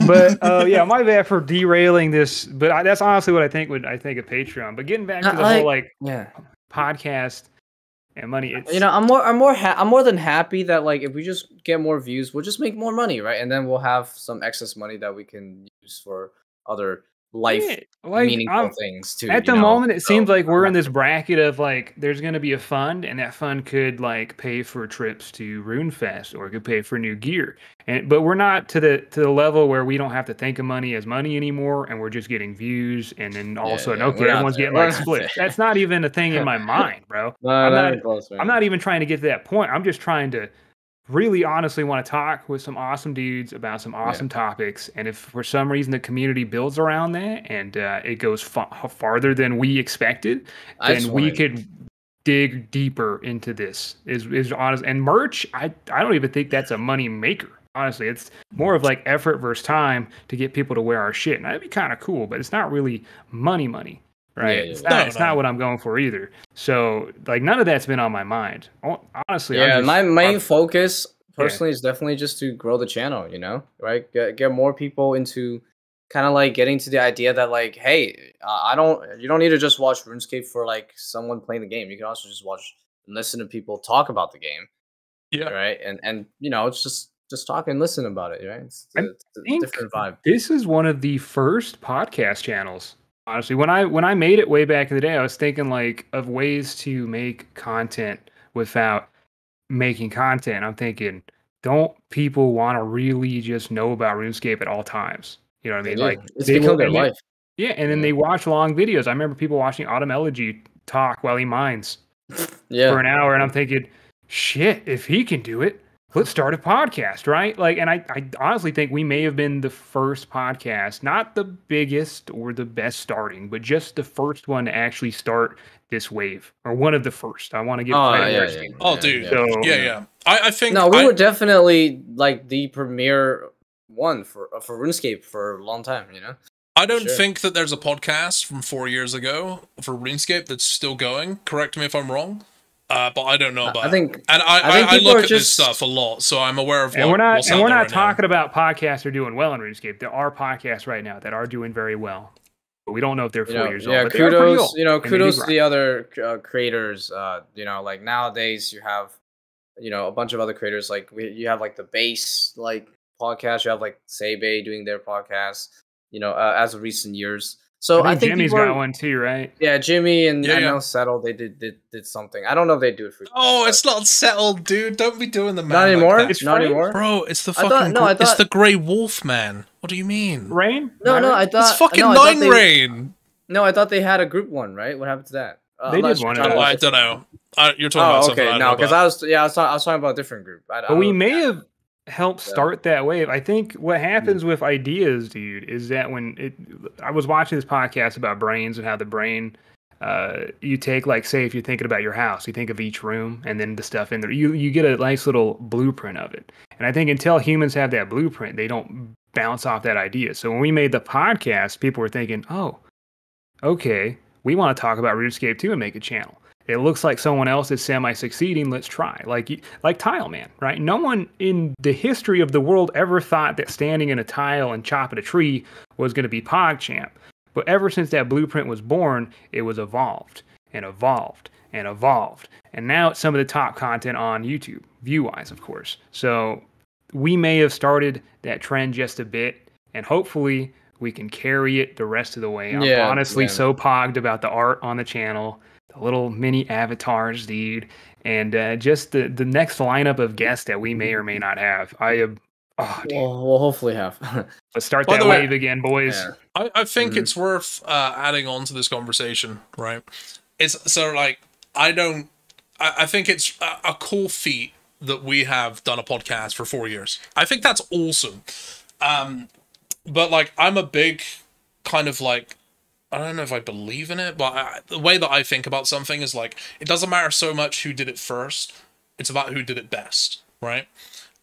But uh, yeah, my bad for derailing this. But I, that's honestly what I think would I think of Patreon. But getting back to the I, whole like yeah. podcast. And money, it's you know, I'm more, I'm more, ha I'm more than happy that like if we just get more views, we'll just make more money, right? And then we'll have some excess money that we can use for other life yeah, like, meaningful I'm, things too. At the know? moment, it so, seems like we're in this bracket of like there's going to be a fund, and that fund could like pay for trips to RuneFest or it could pay for new gear. And but we're not to the to the level where we don't have to think of money as money anymore, and we're just getting views, and then all yeah, of a sudden, yeah, okay, everyone's getting like split. That's not even a thing in my mind, bro. No, I'm, not, close, I'm not even trying to get to that point. I'm just trying to really honestly want to talk with some awesome dudes about some awesome yeah. topics, and if for some reason the community builds around that and uh, it goes fa farther than we expected, I then we could dig deeper into this. Is is honest and merch? I I don't even think that's a money maker. Honestly, it's more of like effort versus time to get people to wear our shit. And that'd be kind of cool, but it's not really money, money, right? Yeah, yeah. It's, not, no, it's no. not what I'm going for either. So like none of that's been on my mind. Honestly, yeah, just, my main I'm, focus personally yeah. is definitely just to grow the channel, you know, right? Get, get more people into kind of like getting to the idea that like, hey, uh, I don't, you don't need to just watch RuneScape for like someone playing the game. You can also just watch and listen to people talk about the game. Yeah. Right. And, and you know, it's just, just talk and listen about it, right? It's, it's a different vibe. This is one of the first podcast channels. Honestly, when I when I made it way back in the day, I was thinking like of ways to make content without making content. I'm thinking, don't people want to really just know about RuneScape at all times? You know what I mean? Yeah, like it's they become their life. Yeah, and then they watch long videos. I remember people watching Autumn Elegy talk while he mines yeah. for an hour, and I'm thinking, shit, if he can do it, let's start a podcast, right? Like, and I, I honestly think we may have been the first podcast, not the biggest or the best starting, but just the first one to actually start this wave, or one of the first. I want to get oh, yeah, yeah, yeah, oh yeah, dude, yeah, so, yeah, yeah. I, I think no, we I, were definitely like the premier one for for RuneScape for a long time, you know. I don't sure. think that there's a podcast from four years ago for RuneScape that's still going. Correct me if I'm wrong. Uh, but I don't know about I think, it. And I, I, I, I look at just, this stuff a lot, so I'm aware of what, and we're not, what's And we're not right talking now. about podcasts are doing well in RuneScape. There are podcasts right now that are doing very well. But we don't know if they're four you know, years yeah, old. Yeah, kudos, old, you know, kudos to the other uh, creators. Uh, you know, like nowadays you have, you know, a bunch of other creators. Like we, you have like the base like podcast. You have like Seibei doing their podcast, you know, uh, as of recent years. So I think, I think Jimmy's got one too, right? Yeah, Jimmy and yeah, I know yeah. Settled. They did, did did something. I don't know if they do it for. Oh, it's not Settled, dude. Don't be doing the man. Not anymore. Like it's not anymore, bro. It's the fucking. I thought, no, I thought, it's the Grey Wolf man. What do you mean? Rain? No, Rain? no. I thought it's fucking no, Nine they, Rain. No, I thought they had a group one, right? What happened to that? Uh, they did one. I don't know. I, you're talking oh, about something. Okay, no, because I was yeah, I was, talking, I was talking about a different group. I, but I we may have. help start that wave. I think what happens with ideas, dude, is that when it, I was watching this podcast about brains and how the brain, uh, you take like, say, if you're thinking about your house, you think of each room and then the stuff in there, you, you get a nice little blueprint of it. And I think until humans have that blueprint, they don't bounce off that idea. So when we made the podcast, people were thinking, oh, okay, we want to talk about RuneScape too and make a channel. It looks like someone else is semi-succeeding. Let's try. Like like Tile Man, right? No one in the history of the world ever thought that standing in a tile and chopping a tree was going to be PogChamp. But ever since that blueprint was born, it was evolved and evolved and evolved. And now it's some of the top content on YouTube, view-wise, of course. So we may have started that trend just a bit, and hopefully we can carry it the rest of the way. I'm yeah, honestly yeah. so pogged about the art on the channel. Little mini avatars, dude, and uh, just the the next lineup of guests that we may or may not have. I am. Oh, well, we'll hopefully have. Let's start By that way, wave again, boys. Yeah. I, I think mm-hmm. it's worth uh, adding on to this conversation, right? It's so like I don't. I, I think it's a, a cool feat that we have done a podcast for four years. I think that's awesome. Um, but like I'm a big kind of like. I don't know if I believe in it, but I, the way that I think about something is like, it doesn't matter so much who did it first, it's about who did it best, right?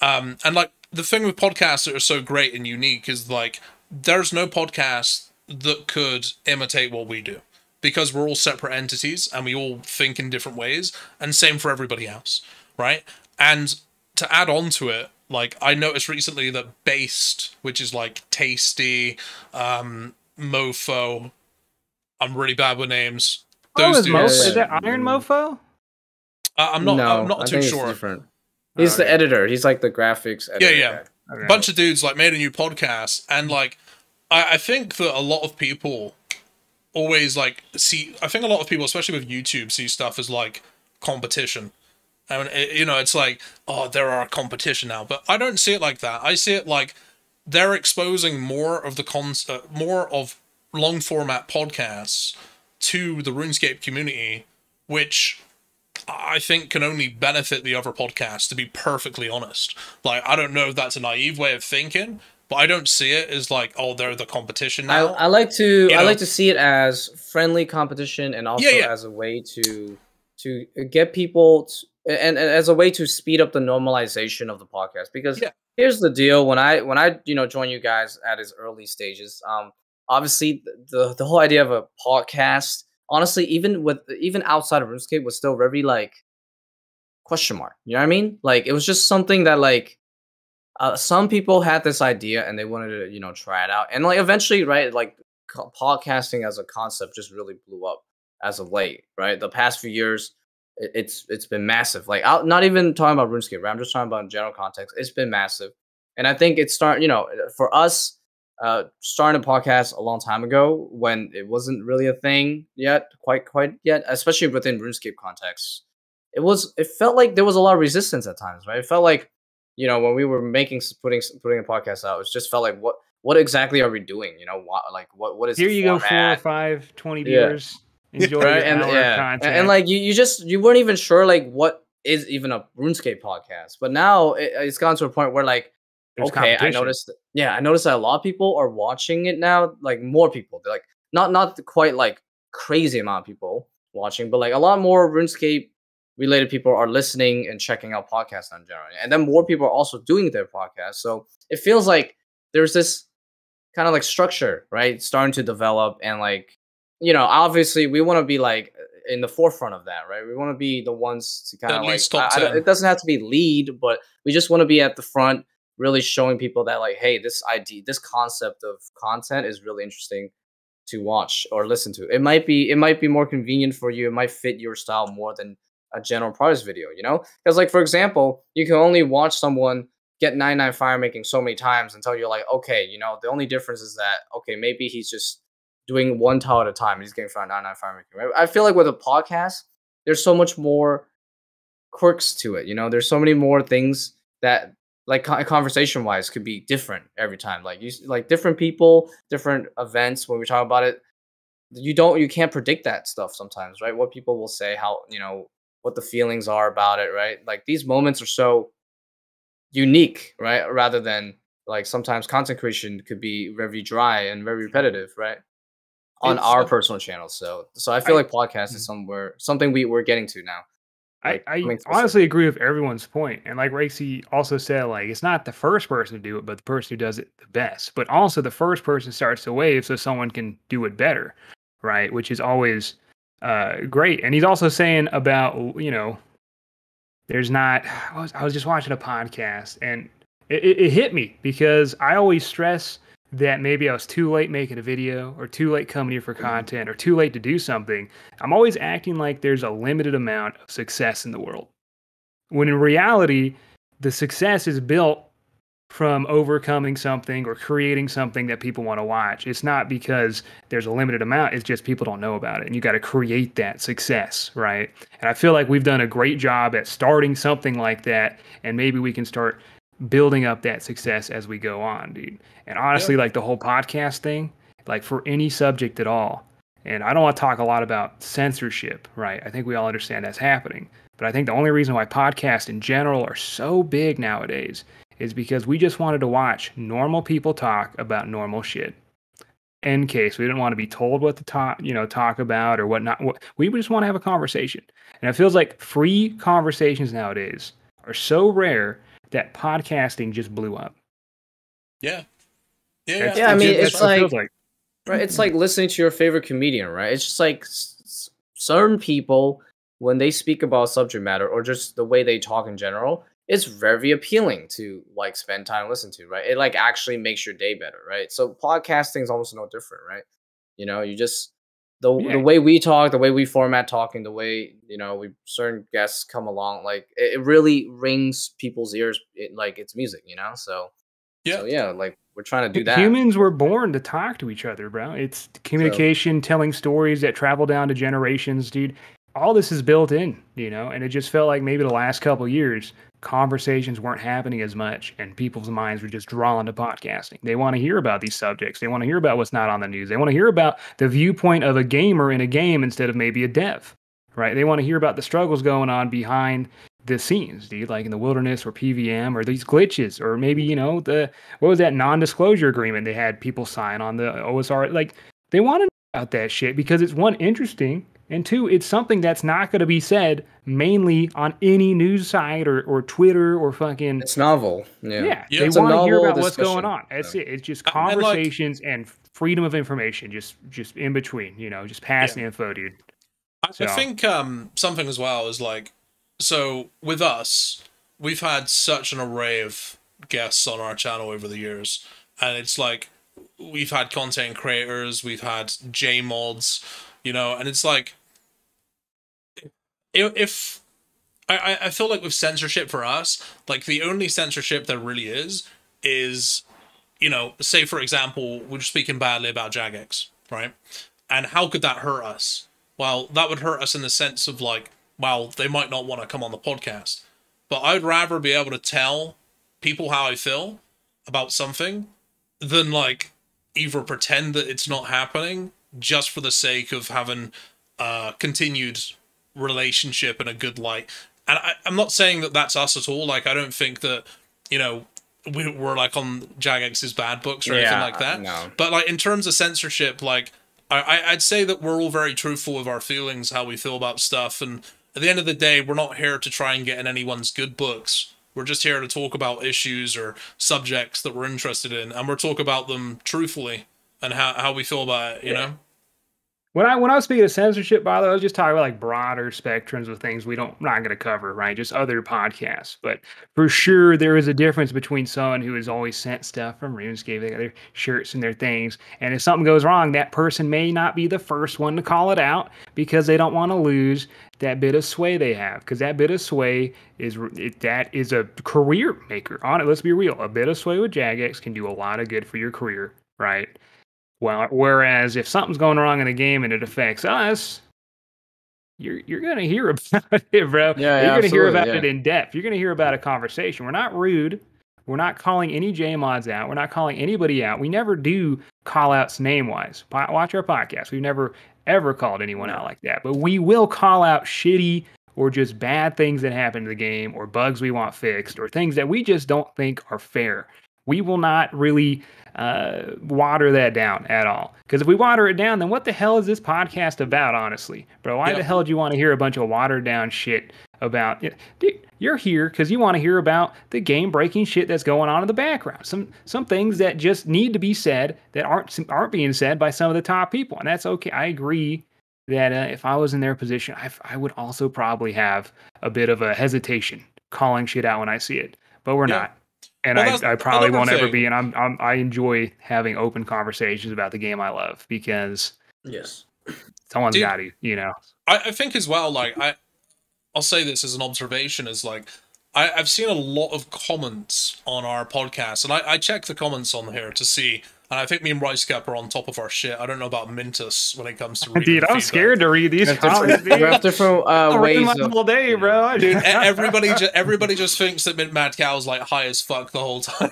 Um, and like, the thing with podcasts that are so great and unique is like, there's no podcast that could imitate what we do, because we're all separate entities, and we all think in different ways, and same for everybody else, right? And to add on to it, like, I noticed recently that Based, which is like Tasty, um, Mofo, I'm really bad with names. Those oh, is, Mo is that Iron Mofo? Uh, I'm not. No, I'm not I too sure. Different. He's oh, the okay. editor. He's like the graphics editor. Yeah, yeah. A okay. bunch of dudes like made a new podcast, and like I, I think that a lot of people always like see. I think a lot of people, especially with YouTube, see stuff as like competition. I mean, it, you know, it's like oh, there are a competition now, but I don't see it like that. I see it like they're exposing more of the cons, uh, more of long format podcasts to the RuneScape community, which I think can only benefit the other podcasts, to be perfectly honest. Like, I don't know if that's a naive way of thinking, but I don't see it as like, oh, they're the competition now. I, I like to, you I know? like to see it as friendly competition, and also yeah, yeah. as a way to, to get people to, and, and as a way to speed up the normalization of the podcast. Because yeah. here's the deal. When I, when I, you know, join you guys at its early stages, um, obviously, the the whole idea of a podcast, honestly, even with even outside of RuneScape, was still very like question mark. You know what I mean? Like it was just something that like uh, some people had this idea and they wanted to you know try it out, and like eventually, right? Like podcasting as a concept just really blew up as of late, right? The past few years, it's it's been massive. Like, I'm not even talking about RuneScape, right? I'm just talking about in general context. It's been massive, and I think it's starting. You know, for us, uh, starting a podcast a long time ago when it wasn't really a thing yet, quite quite yet, especially within RuneScape context, it was. It felt like there was a lot of resistance at times, right? It felt like, you know, when we were making putting putting a podcast out, it just felt like what what exactly are we doing? You know, what like what what is here? You go four or five, twenty beers. Yeah. Enjoy right? and, yeah. and, and like you, you just you weren't even sure like what is even a RuneScape podcast, but now it, it's gotten to a point where like There's okay, I noticed that, yeah, I noticed that a lot of people are watching it now, like more people. They're like not not quite like crazy amount of people watching, but like a lot more RuneScape related people are listening and checking out podcasts in general, and then more people are also doing their podcasts. So it feels like there's this kind of like structure, right, starting to develop, and like, you know, obviously we want to be like in the forefront of that, right? We want to be the ones to kind of like, I, I, it doesn't have to be lead, but we just want to be at the front, really showing people that like, hey, this idea, this concept of content is really interesting to watch or listen to. It might be, it might be more convenient for you. It might fit your style more than a general products video, you know? Because like, for example, you can only watch someone get ninety-nine fire making so many times until you're like, okay, you know, the only difference is that, okay, maybe he's just doing one tile at a time. He's getting fired nine nine fire making. I feel like with a podcast, there's so much more quirks to it. You know, there's so many more things that, like, conversation wise, could be different every time. Like, you, like different people, different events. When we talk about it, you don't, you can't predict that stuff sometimes, right? What people will say, how, you know, what the feelings are about it, right? Like these moments are so unique, right? Rather than like sometimes content creation could be very dry and very repetitive, right? On it's, our personal channels, so so I feel I, like podcast is somewhere something we we're getting to now. Like, I, I honestly agree with everyone's point, and like Raikesy also said, like it's not the first person to do it, but the person who does it the best. But also, the first person starts the wave, so someone can do it better, right? Which is always uh, great. And he's also saying about, you know, there's not. I was, I was just watching a podcast, and it, it, it hit me because I always stress that maybe I was too late making a video or too late coming here for content or too late to do something. I'm always acting like there's a limited amount of success in the world, when in reality, the success is built from overcoming something or creating something that people want to watch. It's not because there's a limited amount. It's just people don't know about it, and you got to create that success, right? And I feel like we've done a great job at starting something like that, and maybe we can start building up that success as we go on, dude. And honestly, yeah. like the whole podcast thing, like for any subject at all. And I don't want to talk a lot about censorship, right? I think we all understand that's happening. But I think the only reason why podcasts in general are so big nowadays is because we just wanted to watch normal people talk about normal shit. In case we didn't want to be told what to talk, you know, talk about or whatnot. We just want to have a conversation. And it feels like free conversations nowadays are so rare that podcasting just blew up. Yeah. Yeah. Yeah. yeah I mean, it's like, like, right. It's like listening to your favorite comedian, right? It's just like s certain people, when they speak about subject matter or just the way they talk in general, it's very appealing to like spend time listening to, right? It like actually makes your day better. Right. So podcasting is almost no different, right? You know, you just, the, yeah. the way we talk, the way we format talking, the way, you know, we certain guests come along, like it, it really rings people's ears it, like it's music, you know? So, yeah, so, yeah like we're trying to do that. Humans were born to talk to each other, bro. It's communication, so, telling stories that travel down to generations, dude. All this is built in, you know, and it just felt like maybe the last couple of years, conversations weren't happening as much, and people's minds were just drawn to podcasting. They want to hear about these subjects. They want to hear about what's not on the news. They want to hear about the viewpoint of a gamer in a game instead of maybe a dev, right? They want to hear about the struggles going on behind the scenes, dude, like in the Wilderness or P V M or these glitches, or maybe, you know, the, what was that non-disclosure agreement they had people sign on the O S R? Like, they want to know about that shit because it's, one, interesting, and two, it's something that's not going to be said mainly on any news site or, or Twitter or fucking... It's novel. Yeah, yeah, yeah. They want to hear about what's going on. That's yeah. it. It's just conversations and, like, and freedom of information, just just in between, you know, just passing yeah. info, dude. So. I think um, something as well is like, so with us, we've had such an array of guests on our channel over the years, and it's like we've had content creators, we've had J mods, you know, and it's like, if I, I feel like with censorship for us, like the only censorship there really is, is, you know, say for example, we're speaking badly about Jagex, right? And how could that hurt us? Well, that would hurt us in the sense of like, well, they might not want to come on the podcast. But I'd rather be able to tell people how I feel about something than like either pretend that it's not happening just for the sake of having uh, continued relationship in a good light. And I, I'm not saying that that's us at all. Like, I don't think that, you know, we, we're like on Jagex's bad books or yeah, anything like that. No. But like in terms of censorship, like I, I'd say that we're all very truthful with our feelings, how we feel about stuff. And at the end of the day, we're not here to try and get in anyone's good books. We're just here to talk about issues or subjects that we're interested in, and we're talk about them truthfully and how, how we feel about it, you yeah. know? When I when I was speaking of censorship, by the way, I was just talking about like broader spectrums of things we don't we're not going to cover, right? Just other podcasts. But for sure, there is a difference between someone who has always sent stuff from RuneScape, they got their shirts and their things, and if something goes wrong, that person may not be the first one to call it out because they don't want to lose that bit of sway they have, because that bit of sway is it, that is a career maker. On it, let's be real, a bit of sway with Jagex can do a lot of good for your career, right? Well, whereas if something's going wrong in the game and it affects us, you're you're gonna hear about it, bro. Yeah, yeah, you're gonna hear about yeah. it in depth. You're gonna hear about a conversation. We're not rude. We're not calling any J mods out. We're not calling anybody out. We never do call outs name wise. Watch our podcast. We've never ever called anyone out like that. But we will call out shitty or just bad things that happen to the game, or bugs we want fixed, or things that we just don't think are fair. We will not really uh, water that down at all. Because if we water it down, then what the hell is this podcast about, honestly? Bro, why yeah. the hell do you want to hear a bunch of watered-down shit about... You know, dude, you're here because you want to hear about the game-breaking shit that's going on in the background. Some some things that just need to be said that aren't, aren't being said by some of the top people. And that's okay. I agree that uh, if I was in their position, I, I would also probably have a bit of a hesitation calling shit out when I see it. But we're yeah. not. And well, I, I probably won't thing. ever be. And I'm, I'm, I enjoy having open conversations about the game I love, because yes, someone's got to, you know. I, I think as well, like, I, I'll say this as an observation, is like, I, I've seen a lot of comments on our podcast, and I, I check the comments on here to see, and I think me and RiceCup are on top of our shit. I don't know about Mintus when it comes to reading. Dude, I'm scared to read these comments. We have different uh, ways of... all day, bro. Dude, everybody, ju everybody just thinks that Mintmadcow is like high as fuck the whole time.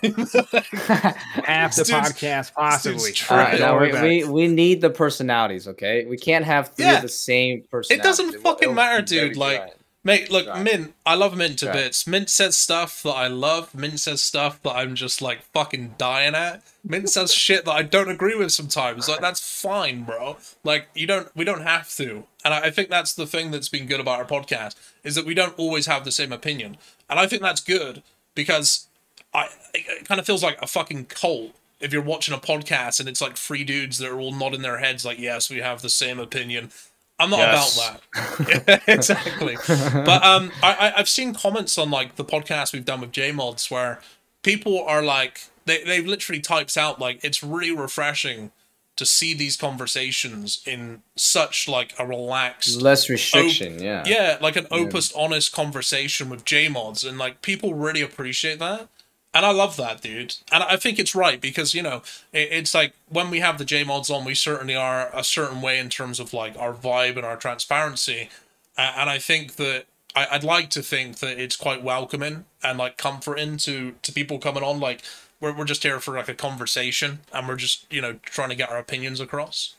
Half the podcast, possibly. Uh, no, we, we, we need the personalities, okay? We can't have three yeah. of the same personalities. It doesn't fucking it matter, dude. Like... Giant. Mate, look, right. Mint, I love Mint to right. bits. Mint says stuff that I love. Mint says stuff that I'm just, like, fucking dying at. Mint says shit that I don't agree with sometimes. Like, that's fine, bro. Like, you don't, we don't have to. And I, I think that's the thing that's been good about our podcast, is that we don't always have the same opinion. And I think that's good, because I, it, it kind of feels like a fucking cult if you're watching a podcast and it's, like, three dudes that are all nodding their heads like, yes, we have the same opinion. I'm not yes. about that. Exactly. But um, I, I've seen comments on like the podcast we've done with J mods where people are like, they, they've literally typed out like, it's really refreshing to see these conversations in such like a relaxed... Less restriction, yeah. Yeah, like an yeah. opus, honest conversation with J mods. And like people really appreciate that. And I love that, dude. And I think it's right, because, you know, it, it's like when we have the J mods on, we certainly are a certain way in terms of like our vibe and our transparency. Uh, and I think that I, I'd like to think that it's quite welcoming and like comforting to, to people coming on. Like we're, we're just here for like a conversation, and we're just, you know, trying to get our opinions across.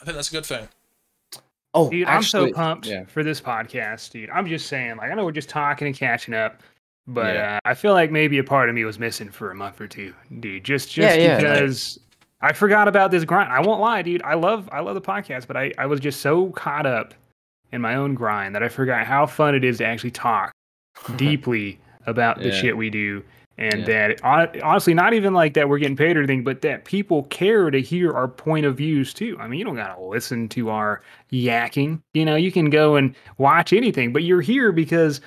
I think that's a good thing. Oh, dude, actually, I'm so pumped yeah. for this podcast, dude. I'm just saying, like, I know we're just talking and catching up. But yeah. uh, I feel like maybe a part of me was missing for a month or two, dude. Just just yeah, yeah, because yeah. I forgot about this grind. I won't lie, dude. I love I love the podcast, but I, I was just so caught up in my own grind that I forgot how fun it is to actually talk deeply about yeah. the shit we do. And yeah. that, on, honestly, not even like that we're getting paid or anything, but that people care to hear our point of views, too. I mean, you don't got to listen to our yakking. You know, you can go and watch anything, but you're here because...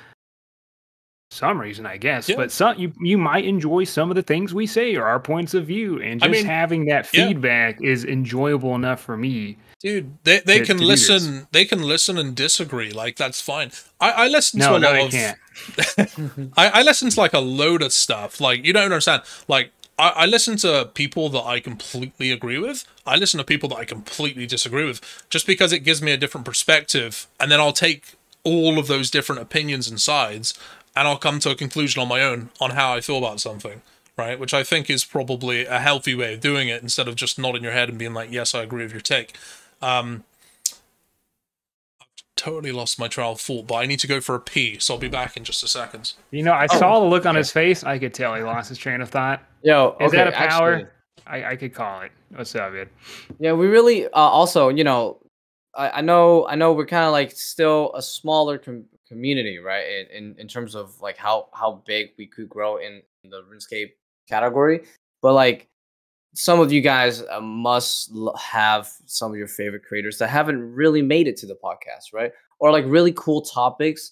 some reason, I guess. Yeah. But some, you you might enjoy some of the things we say or our points of view, and just I mean, having that feedback yeah. is enjoyable enough for me. Dude, they they to, can to listen. They can listen and disagree. Like that's fine. I, I listen no, to a no, lot of. Can't. I, I listen to like a load of stuff. Like you don't understand. Like I, I listen to people that I completely agree with. I listen to people that I completely disagree with, just because it gives me a different perspective, and then I'll take all of those different opinions and sides. And I'll come to a conclusion on my own on how I feel about something, right? Which I think is probably a healthy way of doing it instead of just nodding your head and being like, yes, I agree with your take. Um, I've totally lost my trail of thought, but I need to go for a pee, so I'll be back in just a second. You know, I oh, saw the look on yeah. his face. I could tell he lost his train of thought. Yo, is okay, that a power? Actually, I, I could call it. What's up, dude? Yeah, we really uh, also, you know, I, I know I know we're kind of like still a smaller com community, right? In in terms of like how how big we could grow in the RuneScape category, but like some of you guys uh, must have some of your favorite creators that haven't really made it to the podcast, right? Or like really cool topics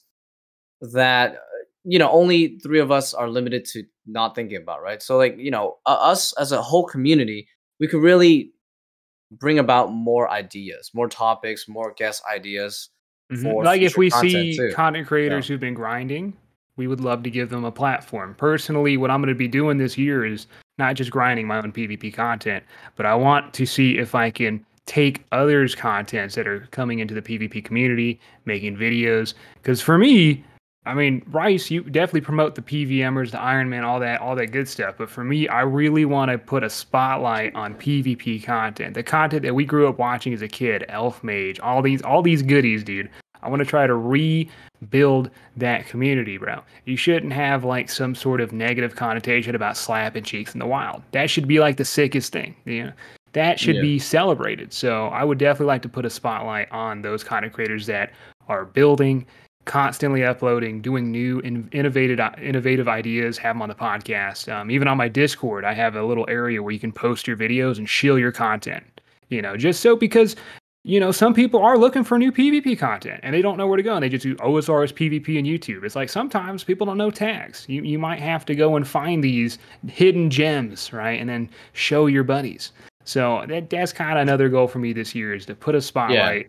that you know only three of us are limited to not thinking about, right? So like you know uh, us as a whole community, we could really bring about more ideas, more topics, more guest ideas. Mm-hmm. Like if we content see too. content creators yeah. who've been grinding, we would love to give them a platform. Personally, what I'm going to be doing this year is not just grinding my own PvP content, but I want to see if I can take others' contents that are coming into the PvP community, making videos. Because for me, I mean, Rice, you definitely promote the PvMers, the Iron Man, all that, all that good stuff. But for me, I really want to put a spotlight on PvP content, the content that we grew up watching as a kid, Elf Mage, all these, all these goodies, dude. I want to try to rebuild that community, bro. You shouldn't have like some sort of negative connotation about slapping cheeks in the wild. That should be like the sickest thing, you know. That should yeah. be celebrated. So I would definitely like to put a spotlight on those content creators that are building, constantly uploading, doing new and innovative innovative ideas, have them on the podcast. Um, even on my Discord, I have a little area where you can post your videos and shill your content, you know, just so because, you know, some people are looking for new PvP content and they don't know where to go. And they just do O S Rs, PvP, and YouTube. It's like sometimes people don't know tags. You, you might have to go and find these hidden gems, right? And then show your buddies. So that, that's kind of another goal for me this year is to put a spotlight yeah.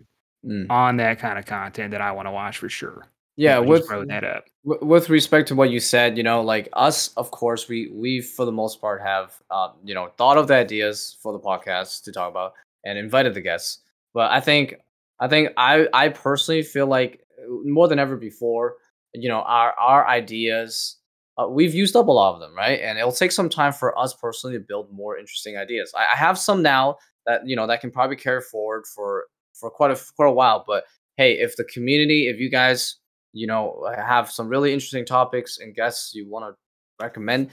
Mm. on that kind of content that I want to watch for sure. Yeah, with throwing that up. With respect to what you said, you know, like us, of course, we we for the most part have, um, you know, thought of the ideas for the podcast to talk about and invited the guests. But I think, I think I I personally feel like more than ever before, you know, our our ideas, uh, we've used up a lot of them, right? And it'll take some time for us personally to build more interesting ideas. I, I have some now that you know that can probably carry forward for. for quite a quite a while, but hey, if the community, if you guys, you know, have some really interesting topics and guests you want to recommend,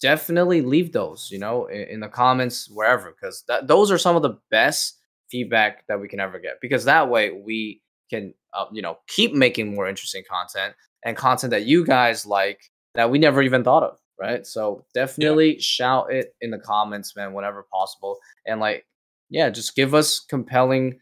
definitely leave those, you know, in, in the comments wherever, because those are some of the best feedback that we can ever get. Because that way we can, uh, you know, keep making more interesting content and content that you guys like that we never even thought of, right? So definitely yeah. shout it in the comments, man, whenever possible, and like, yeah, just give us compelling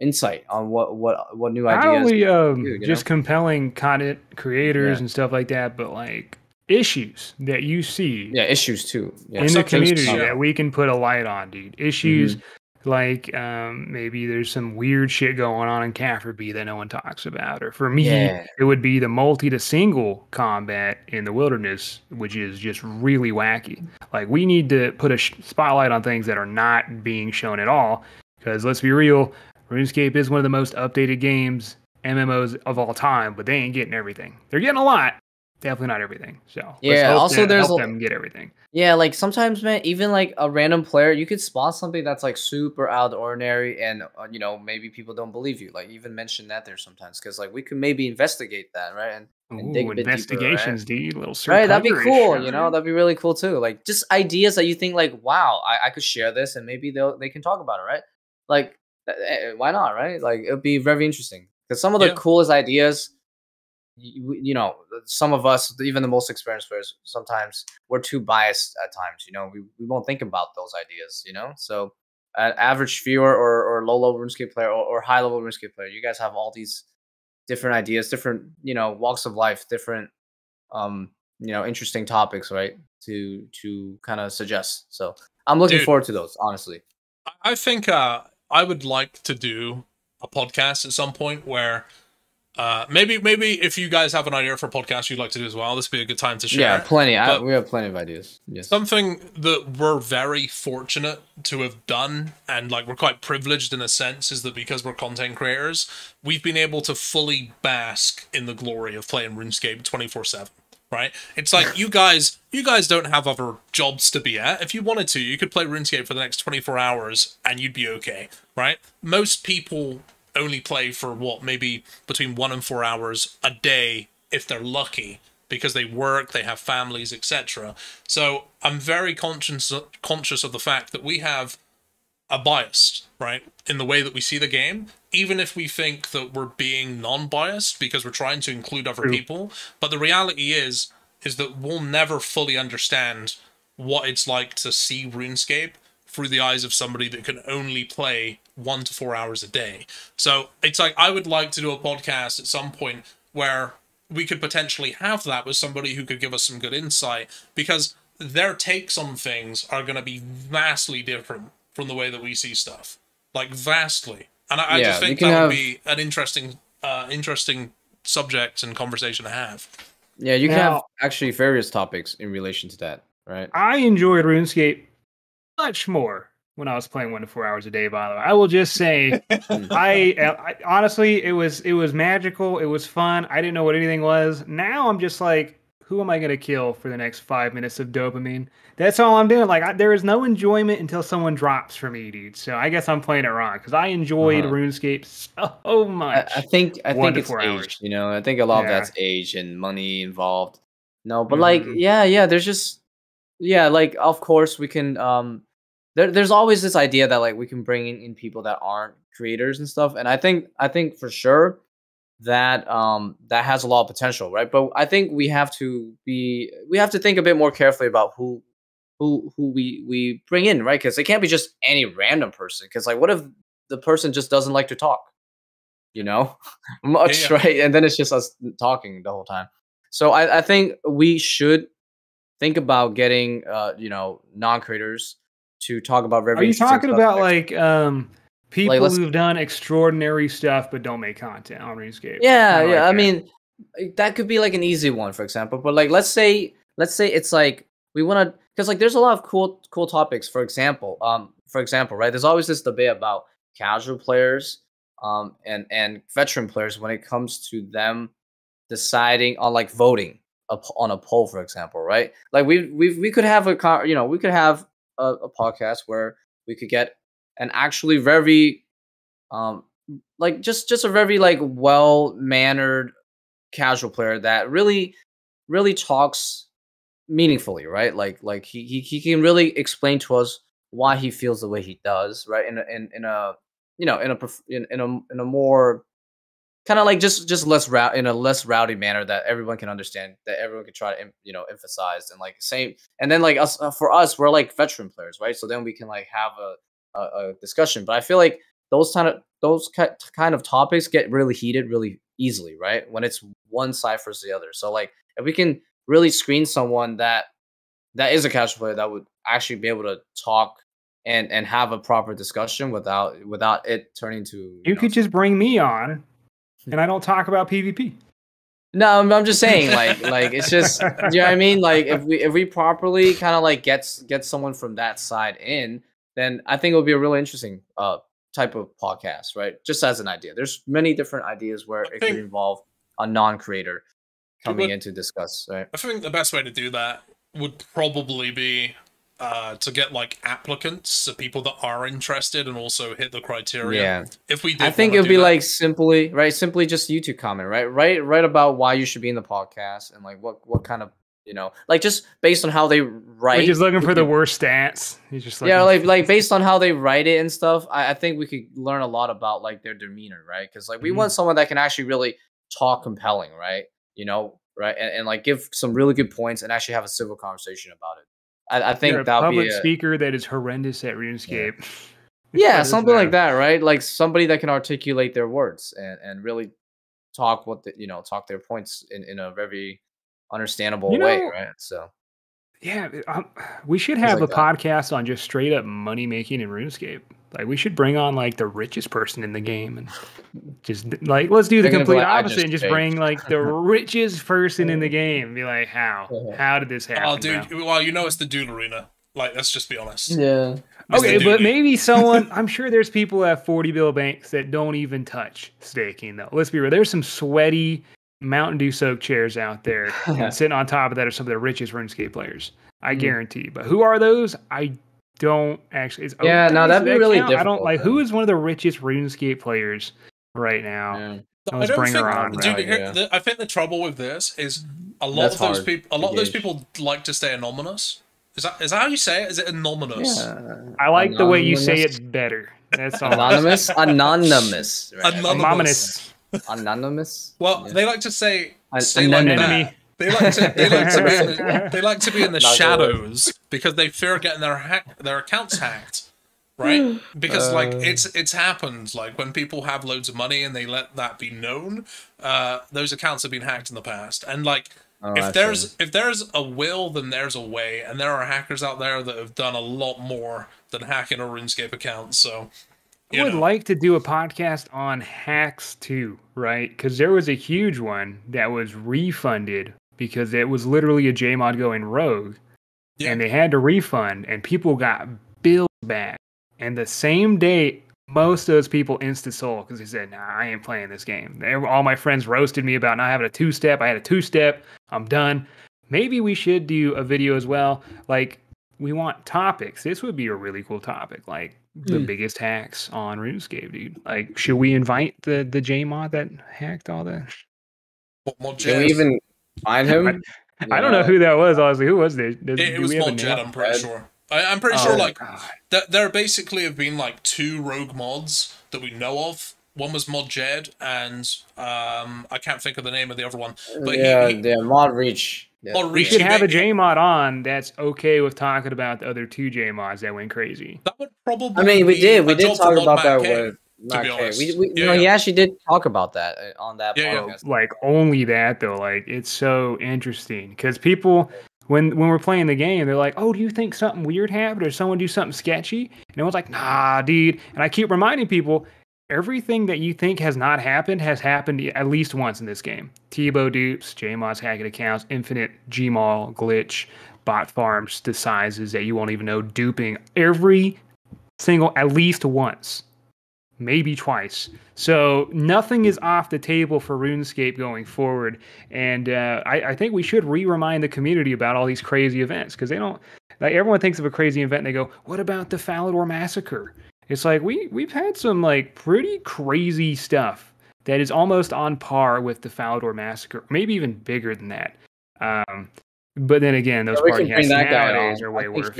insight on what what what new ideas probably um do, just know? compelling content creators yeah. and stuff like that, but like issues that you see yeah issues too yeah. in the community yeah. that we can put a light on, dude. Issues mm-hmm. like um maybe there's some weird shit going on in Cafferby that no one talks about, or for me yeah. it would be the multi to single combat in the Wilderness, which is just really wacky. Like we need to put a sh spotlight on things that are not being shown at all, because let's be real, RuneScape is one of the most updated games, M M Os of all time, but they ain't getting everything. They're getting a lot, definitely not everything. So yeah, also there's help them get everything. Yeah, like sometimes, man, even like a random player, you could spot something that's like super out of the ordinary, and uh, you know maybe people don't believe you. Like even mention that there sometimes, because like we could maybe investigate that, right? And, and Ooh, dig a bit investigations, deeper, right? dude, little right? That'd be cool. Right? You know, that'd be really cool too. Like just ideas that you think like, wow, I, I could share this, and maybe they they can talk about it, right? Like. Why not, right? Like it would be very interesting, because some of the yeah. coolest ideas, you, you know, some of us, even the most experienced players, sometimes we're too biased at times, you know, we, we won't think about those ideas, you know. So an average viewer or, or low level RuneScape player or, or high level RuneScape player, you guys have all these different ideas, different, you know, walks of life, different um, you know, interesting topics, right? To to kind of suggest. So I'm looking Dude, forward to those, honestly. I think uh, I would like to do a podcast at some point where uh, maybe maybe if you guys have an idea for a podcast you'd like to do as well, this would be a good time to share. Yeah, plenty. I, we have plenty of ideas. Yes. Something that we're very fortunate to have done, and like we're quite privileged in a sense, is that because we're content creators, we've been able to fully bask in the glory of playing RuneScape twenty-four seven. Right? It's like you guys you guys don't have other jobs to be at. If you wanted to, you could play RuneScape for the next twenty-four hours and you'd be okay, right? Most people only play for what, maybe between one and four hours a day if they're lucky, because they work, they have families, et cetera. So I'm very conscious conscious of the fact that we have a bias, right, in the way that we see the game. Even if we think that we're being non-biased because we're trying to include other people, but the reality is is that we'll never fully understand what it's like to see RuneScape through the eyes of somebody that can only play one to four hours a day. So it's like I would like to do a podcast at some point where we could potentially have that with somebody who could give us some good insight, because their takes on things are going to be vastly different from the way that we see stuff. Like, vastly. And I, yeah, I just think that have, would be an interesting, uh, interesting subject and conversation to have. Yeah, you can now, have actually various topics in relation to that, right? I enjoyed RuneScape much more when I was playing one to four hours a day. By the way, I will just say, I, I honestly, it was it was magical. It was fun. I didn't know what anything was. Now I'm just like, who am I going to kill for the next five minutes of dopamine? That's all I'm doing. Like, I, there is no enjoyment until someone drops for me, dude. So I guess I'm playing it wrong, because I enjoyed uh-huh. RuneScape so much. I, I think I think it's age, you know. I think a lot yeah. of that's age and money involved. No, but mm-hmm. like, yeah, yeah. There's just, yeah, like, of course we can. Um, there, there's always this idea that like we can bring in, in people that aren't creators and stuff, and I think I think for sure. that um that has a lot of potential, right? But I think we have to be we have to think a bit more carefully about who who who we we bring in, right? Because it can't be just any random person, because like what if the person just doesn't like to talk, you know, much, yeah, yeah. right? And then it's just us talking the whole time. So I, I think we should think about getting uh you know, non-creators to talk about. Are you talking about like um people like, who've done extraordinary stuff but don't make content on RuneScape? Yeah, yeah. Like I that. mean, that could be like an easy one, for example. But like, let's say, let's say it's like we want to, because like there's a lot of cool, cool topics. For example, um, for example, right? There's always this debate about casual players, um, and and veteran players when it comes to them deciding on like voting up on a poll, for example, right? Like we we we could have a you know we could have a, a podcast where we could get. And actually very, um, like just, just a very like well-mannered casual player that really, really talks meaningfully, right? Like, like he, he, he can really explain to us why he feels the way he does, right? In a, in, in a, you know, in a, in, in a, in a more kind of like just, just less route in a less rowdy manner that everyone can understand, that everyone can try to, you know, emphasize and like same. And then like us, uh, for us, we're like veteran players, right? So then we can like have a, a discussion, but I feel like those kind of those kind of topics get really heated really easily, right? When it's one side versus the other. So like, if we can really screen someone that that is a casual player that would actually be able to talk and and have a proper discussion without without it turning to you, you know, could just bring me on, and I don't talk about PvP. No, I'm, I'm just saying, like like it's just, you know what I mean? Like if we if we properly kind of like gets get someone from that side in. Then I think it would be a really interesting uh, type of podcast, right? Just as an idea. There's many different ideas where I it could involve a non-creator coming would, in to discuss, right? I think the best way to do that would probably be uh, to get, like, applicants, so people that are interested and also hit the criteria. Yeah. If we did I think it would be, that. like, simply, right? Simply just YouTube comment, right? Write, write about why you should be in the podcast and, like, what, what kind of, you know, like just based on how they write. He's just looking for the worst stats. He's just yeah, like like based on how they write it and stuff. I, I think we could learn a lot about like their demeanor, right? Because like we mm-hmm. want someone that can actually really talk compelling, right? You know, right, and, and like give some really good points and actually have a civil conversation about it. I, I think that would be a public speaker that is horrendous at RuneScape. Yeah, yeah something like that, right? Like somebody that can articulate their words and and really talk what the, you know talk their points in in a very understandable you know, way, right? So, yeah, um, we should have like a that. podcast on just straight up money making in RuneScape. Like, we should bring on like the richest person in the game and just like, let's do the Thinking complete like, opposite just and just paid. bring like the richest person in the game and be like, how? How did this happen? Oh, dude, now? Well, you know, it's the dude arena. Like, let's just be honest. Yeah. It's okay, but maybe someone, I'm sure there's people at forty bill banks that don't even touch staking, though. Let's be real. There's some sweaty Mountain Dew soaked chairs out there. And sitting on top of that are some of the richest RuneScape players. I mm-hmm. guarantee. But who are those? I don't actually. It's yeah, okay, no, that'd be that really count? difficult. I don't like, though. Who is one of the richest RuneScape players right now? Yeah. Let's I bring think, her on. Dude, right? here, the, I think the trouble with this is a lot That's of those people, a lot of those people like to stay anonymous. Is that, is that how you say it? Is it anonymous? Yeah. I like anonymous. the way you say it better. That's all. Anonymous? Anonymous. Right? Anonymous. Anonymous? Well, yeah. they like to say... say like that. They like to, they like to, be, in the, they like to be in the Not shadows good. because they fear getting their hack, their accounts hacked, right? Because, uh, like, it's it's happened. Like, when people have loads of money and they let that be known, uh, those accounts have been hacked in the past. And, like... Oh, if there's if there's a will, then there's a way, and there are hackers out there that have done a lot more than hacking a RuneScape account. So, I would know. like to do a podcast on hacks too, right? Because there was a huge one that was refunded because it was literally a J mod going rogue, yeah. and they had to refund, and people got billed back, and the same day. Most of those people insta sold because they said, nah, I ain't playing this game. They, all my friends roasted me about not having a two-step. I had a two-step. I'm done. Maybe we should do a video as well. Like, we want topics. This would be a really cool topic. Like, the mm. biggest hacks on RuneScape, dude. Like, should we invite the, the J mod that hacked all that? Can we even find him? I, yeah. I don't know who that was, honestly. Who was this? Does, it, it was Mod Jet, I'm pretty sure. I, I'm pretty oh, sure, like, th there basically have been, like, two rogue mods that we know of. One was Mod Jed, and um, I can't think of the name of the other one. But yeah, he, he, yeah, Mod Reach. Yeah. Mod Reach. We should have a J mod on that's okay with talking about the other two J mods that went crazy. That would probably. I mean, we did. We did talk about that with Matt K. We, we, yeah, no, yeah. he actually did talk about that on that yeah, podcast. Yeah. Like, only that, though. Like, it's so interesting, because people... When when we're playing the game, they're like, oh, do you think something weird happened or someone do something sketchy? And everyone's like, nah, dude. And I keep reminding people, everything that you think has not happened has happened at least once in this game. Tebow dupes, J mod's hacking accounts, infinite Gmall glitch, bot farms to sizes that you won't even know, duping every single at least once, maybe twice. So nothing is off the table for RuneScape going forward. And uh, I, I think we should re-remind the community about all these crazy events, because they don't, like, everyone thinks of a crazy event and they go, what about the Falador Massacre? It's like, we, we've had some like pretty crazy stuff that is almost on par with the Falador Massacre, maybe even bigger than that. Um, But then again, those yeah, party hats nowadays are way worse.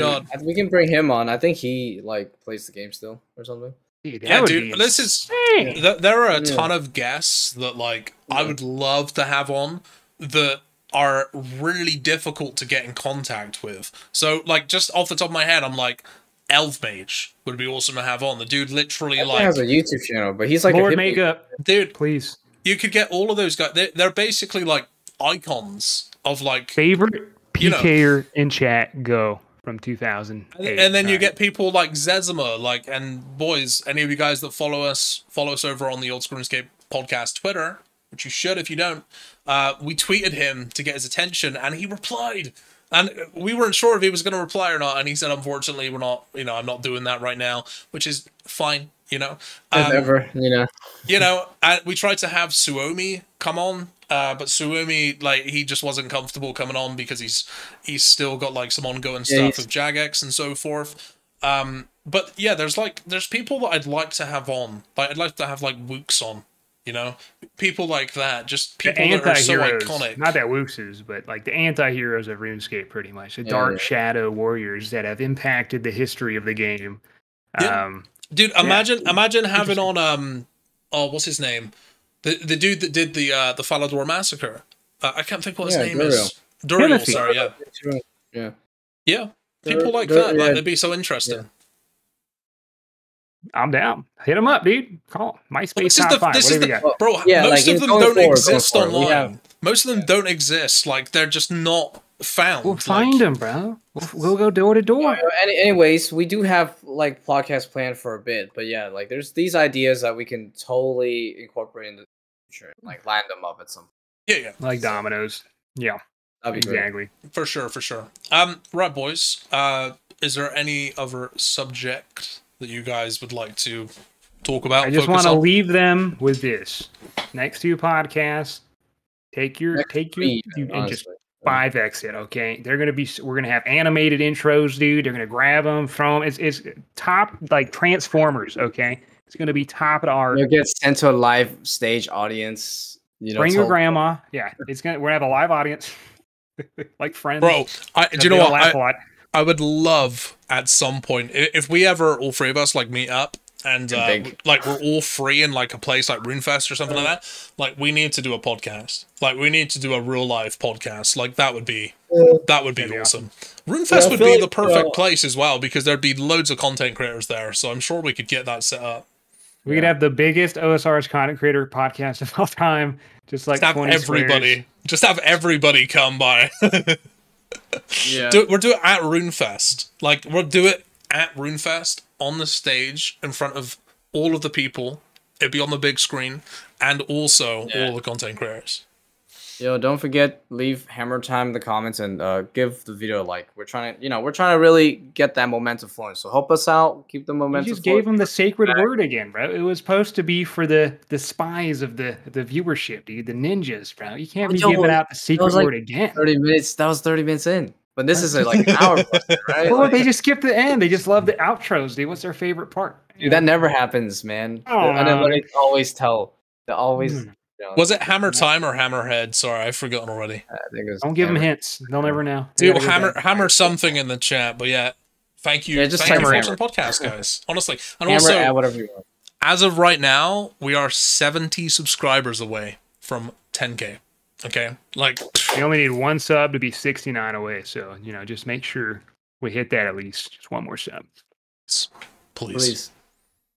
We can bring him on. I think he like plays the game still or something. Dude, yeah, dude, this is... Th there are a yeah. ton of guests that, like, yeah. I would love to have on that are really difficult to get in contact with. So, like, just off the top of my head, I'm like, Elf Mage would be awesome to have on. The dude literally, Elf like... has a YouTube channel, but he's like Lord a Makeup. Dude, please. You could get all of those guys. They're, they're basically, like, icons of, like... Favorite PKer in chat, go. From two thousand eight. And then you get people like Zezima, like, and boys, any of you guys that follow us, follow us over on the Old School RuneScape podcast Twitter, which you should if you don't, uh, we tweeted him to get his attention, and he replied. And we weren't sure if he was going to reply or not, and he said, unfortunately, we're not, you know, I'm not doing that right now, which is fine, you know. Um, As ever, you know. You know, and we tried to have Suomi come on. Uh, but Suomi, like, he just wasn't comfortable coming on because he's he's still got like some ongoing yeah, stuff with Jagex and so forth. Um, but yeah, there's like there's people that I'd like to have on. Like, I'd like to have like Wooks on, you know, people like that. Just people that are so iconic. Not that Wooks is, but like the anti-heroes of RuneScape, pretty much the yeah, dark yeah. shadow warriors that have impacted the history of the game. Yeah. Um, dude, imagine yeah. imagine having on um, oh, what's his name? The the dude that did the uh, the Falador Massacre, uh, I can't think what his yeah, name Durial. is. Durial, sorry, yeah, yeah, yeah. People Dur like Dur that, yeah. like, they'd be so interesting. Yeah. I'm down. Hit him up, dude. Call MySpace well, top the, five. What do we got? Bro, yeah, most like, of them don't forward, exist online. Have, Most of them yeah. don't exist. Like, they're just not found. We'll find like, them, bro. We'll, we'll go door to door. Any, anyways, we do have, like, podcasts planned for a bit. But, yeah, like, there's these ideas that we can totally incorporate into the future. Like, line them up at some point. Yeah, yeah. Like dominoes. Yeah. That'd be exactly. Great. For sure, for sure. Um, right, boys. Uh, is there any other subject that you guys would like to talk about? I just want to leave them with this. Next two podcasts, take your Next take your beat, dude, and just five X it. Okay, they're gonna be. We're gonna have animated intros, dude. They're gonna grab them from. It's it's top like Transformers. Okay, it's gonna be top of the art. You'll get sent to a live stage audience. You know, bring your grandma. Them. Yeah, it's gonna. We're gonna have a live audience. Like Friends, bro. I, do you know what? I, I would love at some point if we ever all three of us like meet up and uh, like we're all free in like a place like RuneFest or something uh, like that. Like we need to do a podcast. Like we need to do a real live podcast. Like that would be uh, that would be awesome. Yeah. RuneFest yeah, would be like, the perfect uh, place as well because there'd be loads of content creators there. So I'm sure we could get that set up. We yeah. could have the biggest O S R's content creator podcast of all time. Just like just have everybody. Squares. Just have everybody come by. yeah. Do it, we'll do it at RuneFest. Like we'll do it at RuneFest on the stage in front of all of the people. It'd be on the big screen and also yeah. all the content creators. Yo, don't forget, leave Hammer Time in the comments and uh, give the video a like. We're trying to, you know, we're trying to really get that momentum flowing. So help us out, keep the momentum. You just flowing. Gave them the sacred yeah. word again, bro. It was supposed to be for the the spies of the the viewership, dude. The ninjas, bro. You can't be Yo, giving out the secret like word again. Thirty minutes. That was thirty minutes in, but this is a, like an hour. Person, right? Well, like, they just skipped the end. They just love the outros, dude. What's their favorite part? Dude, that never happens, man. Oh, and then they always tell. They always. Mm. Was it Hammer Time or Hammerhead? Sorry, I've forgotten already. I think it was Don't give hammer. them hints. They'll never know. Dude, hammer, hammer something in the chat. But yeah, thank you. Yeah, just thank you for watching the podcast, guys. Honestly. And hammer also, at whatever you want. As of right now, we are seventy subscribers away from ten K. Okay? Like, we only need one sub to be sixty-nine away. So, you know, just make sure we hit that at least. Just one more sub. Please. Please.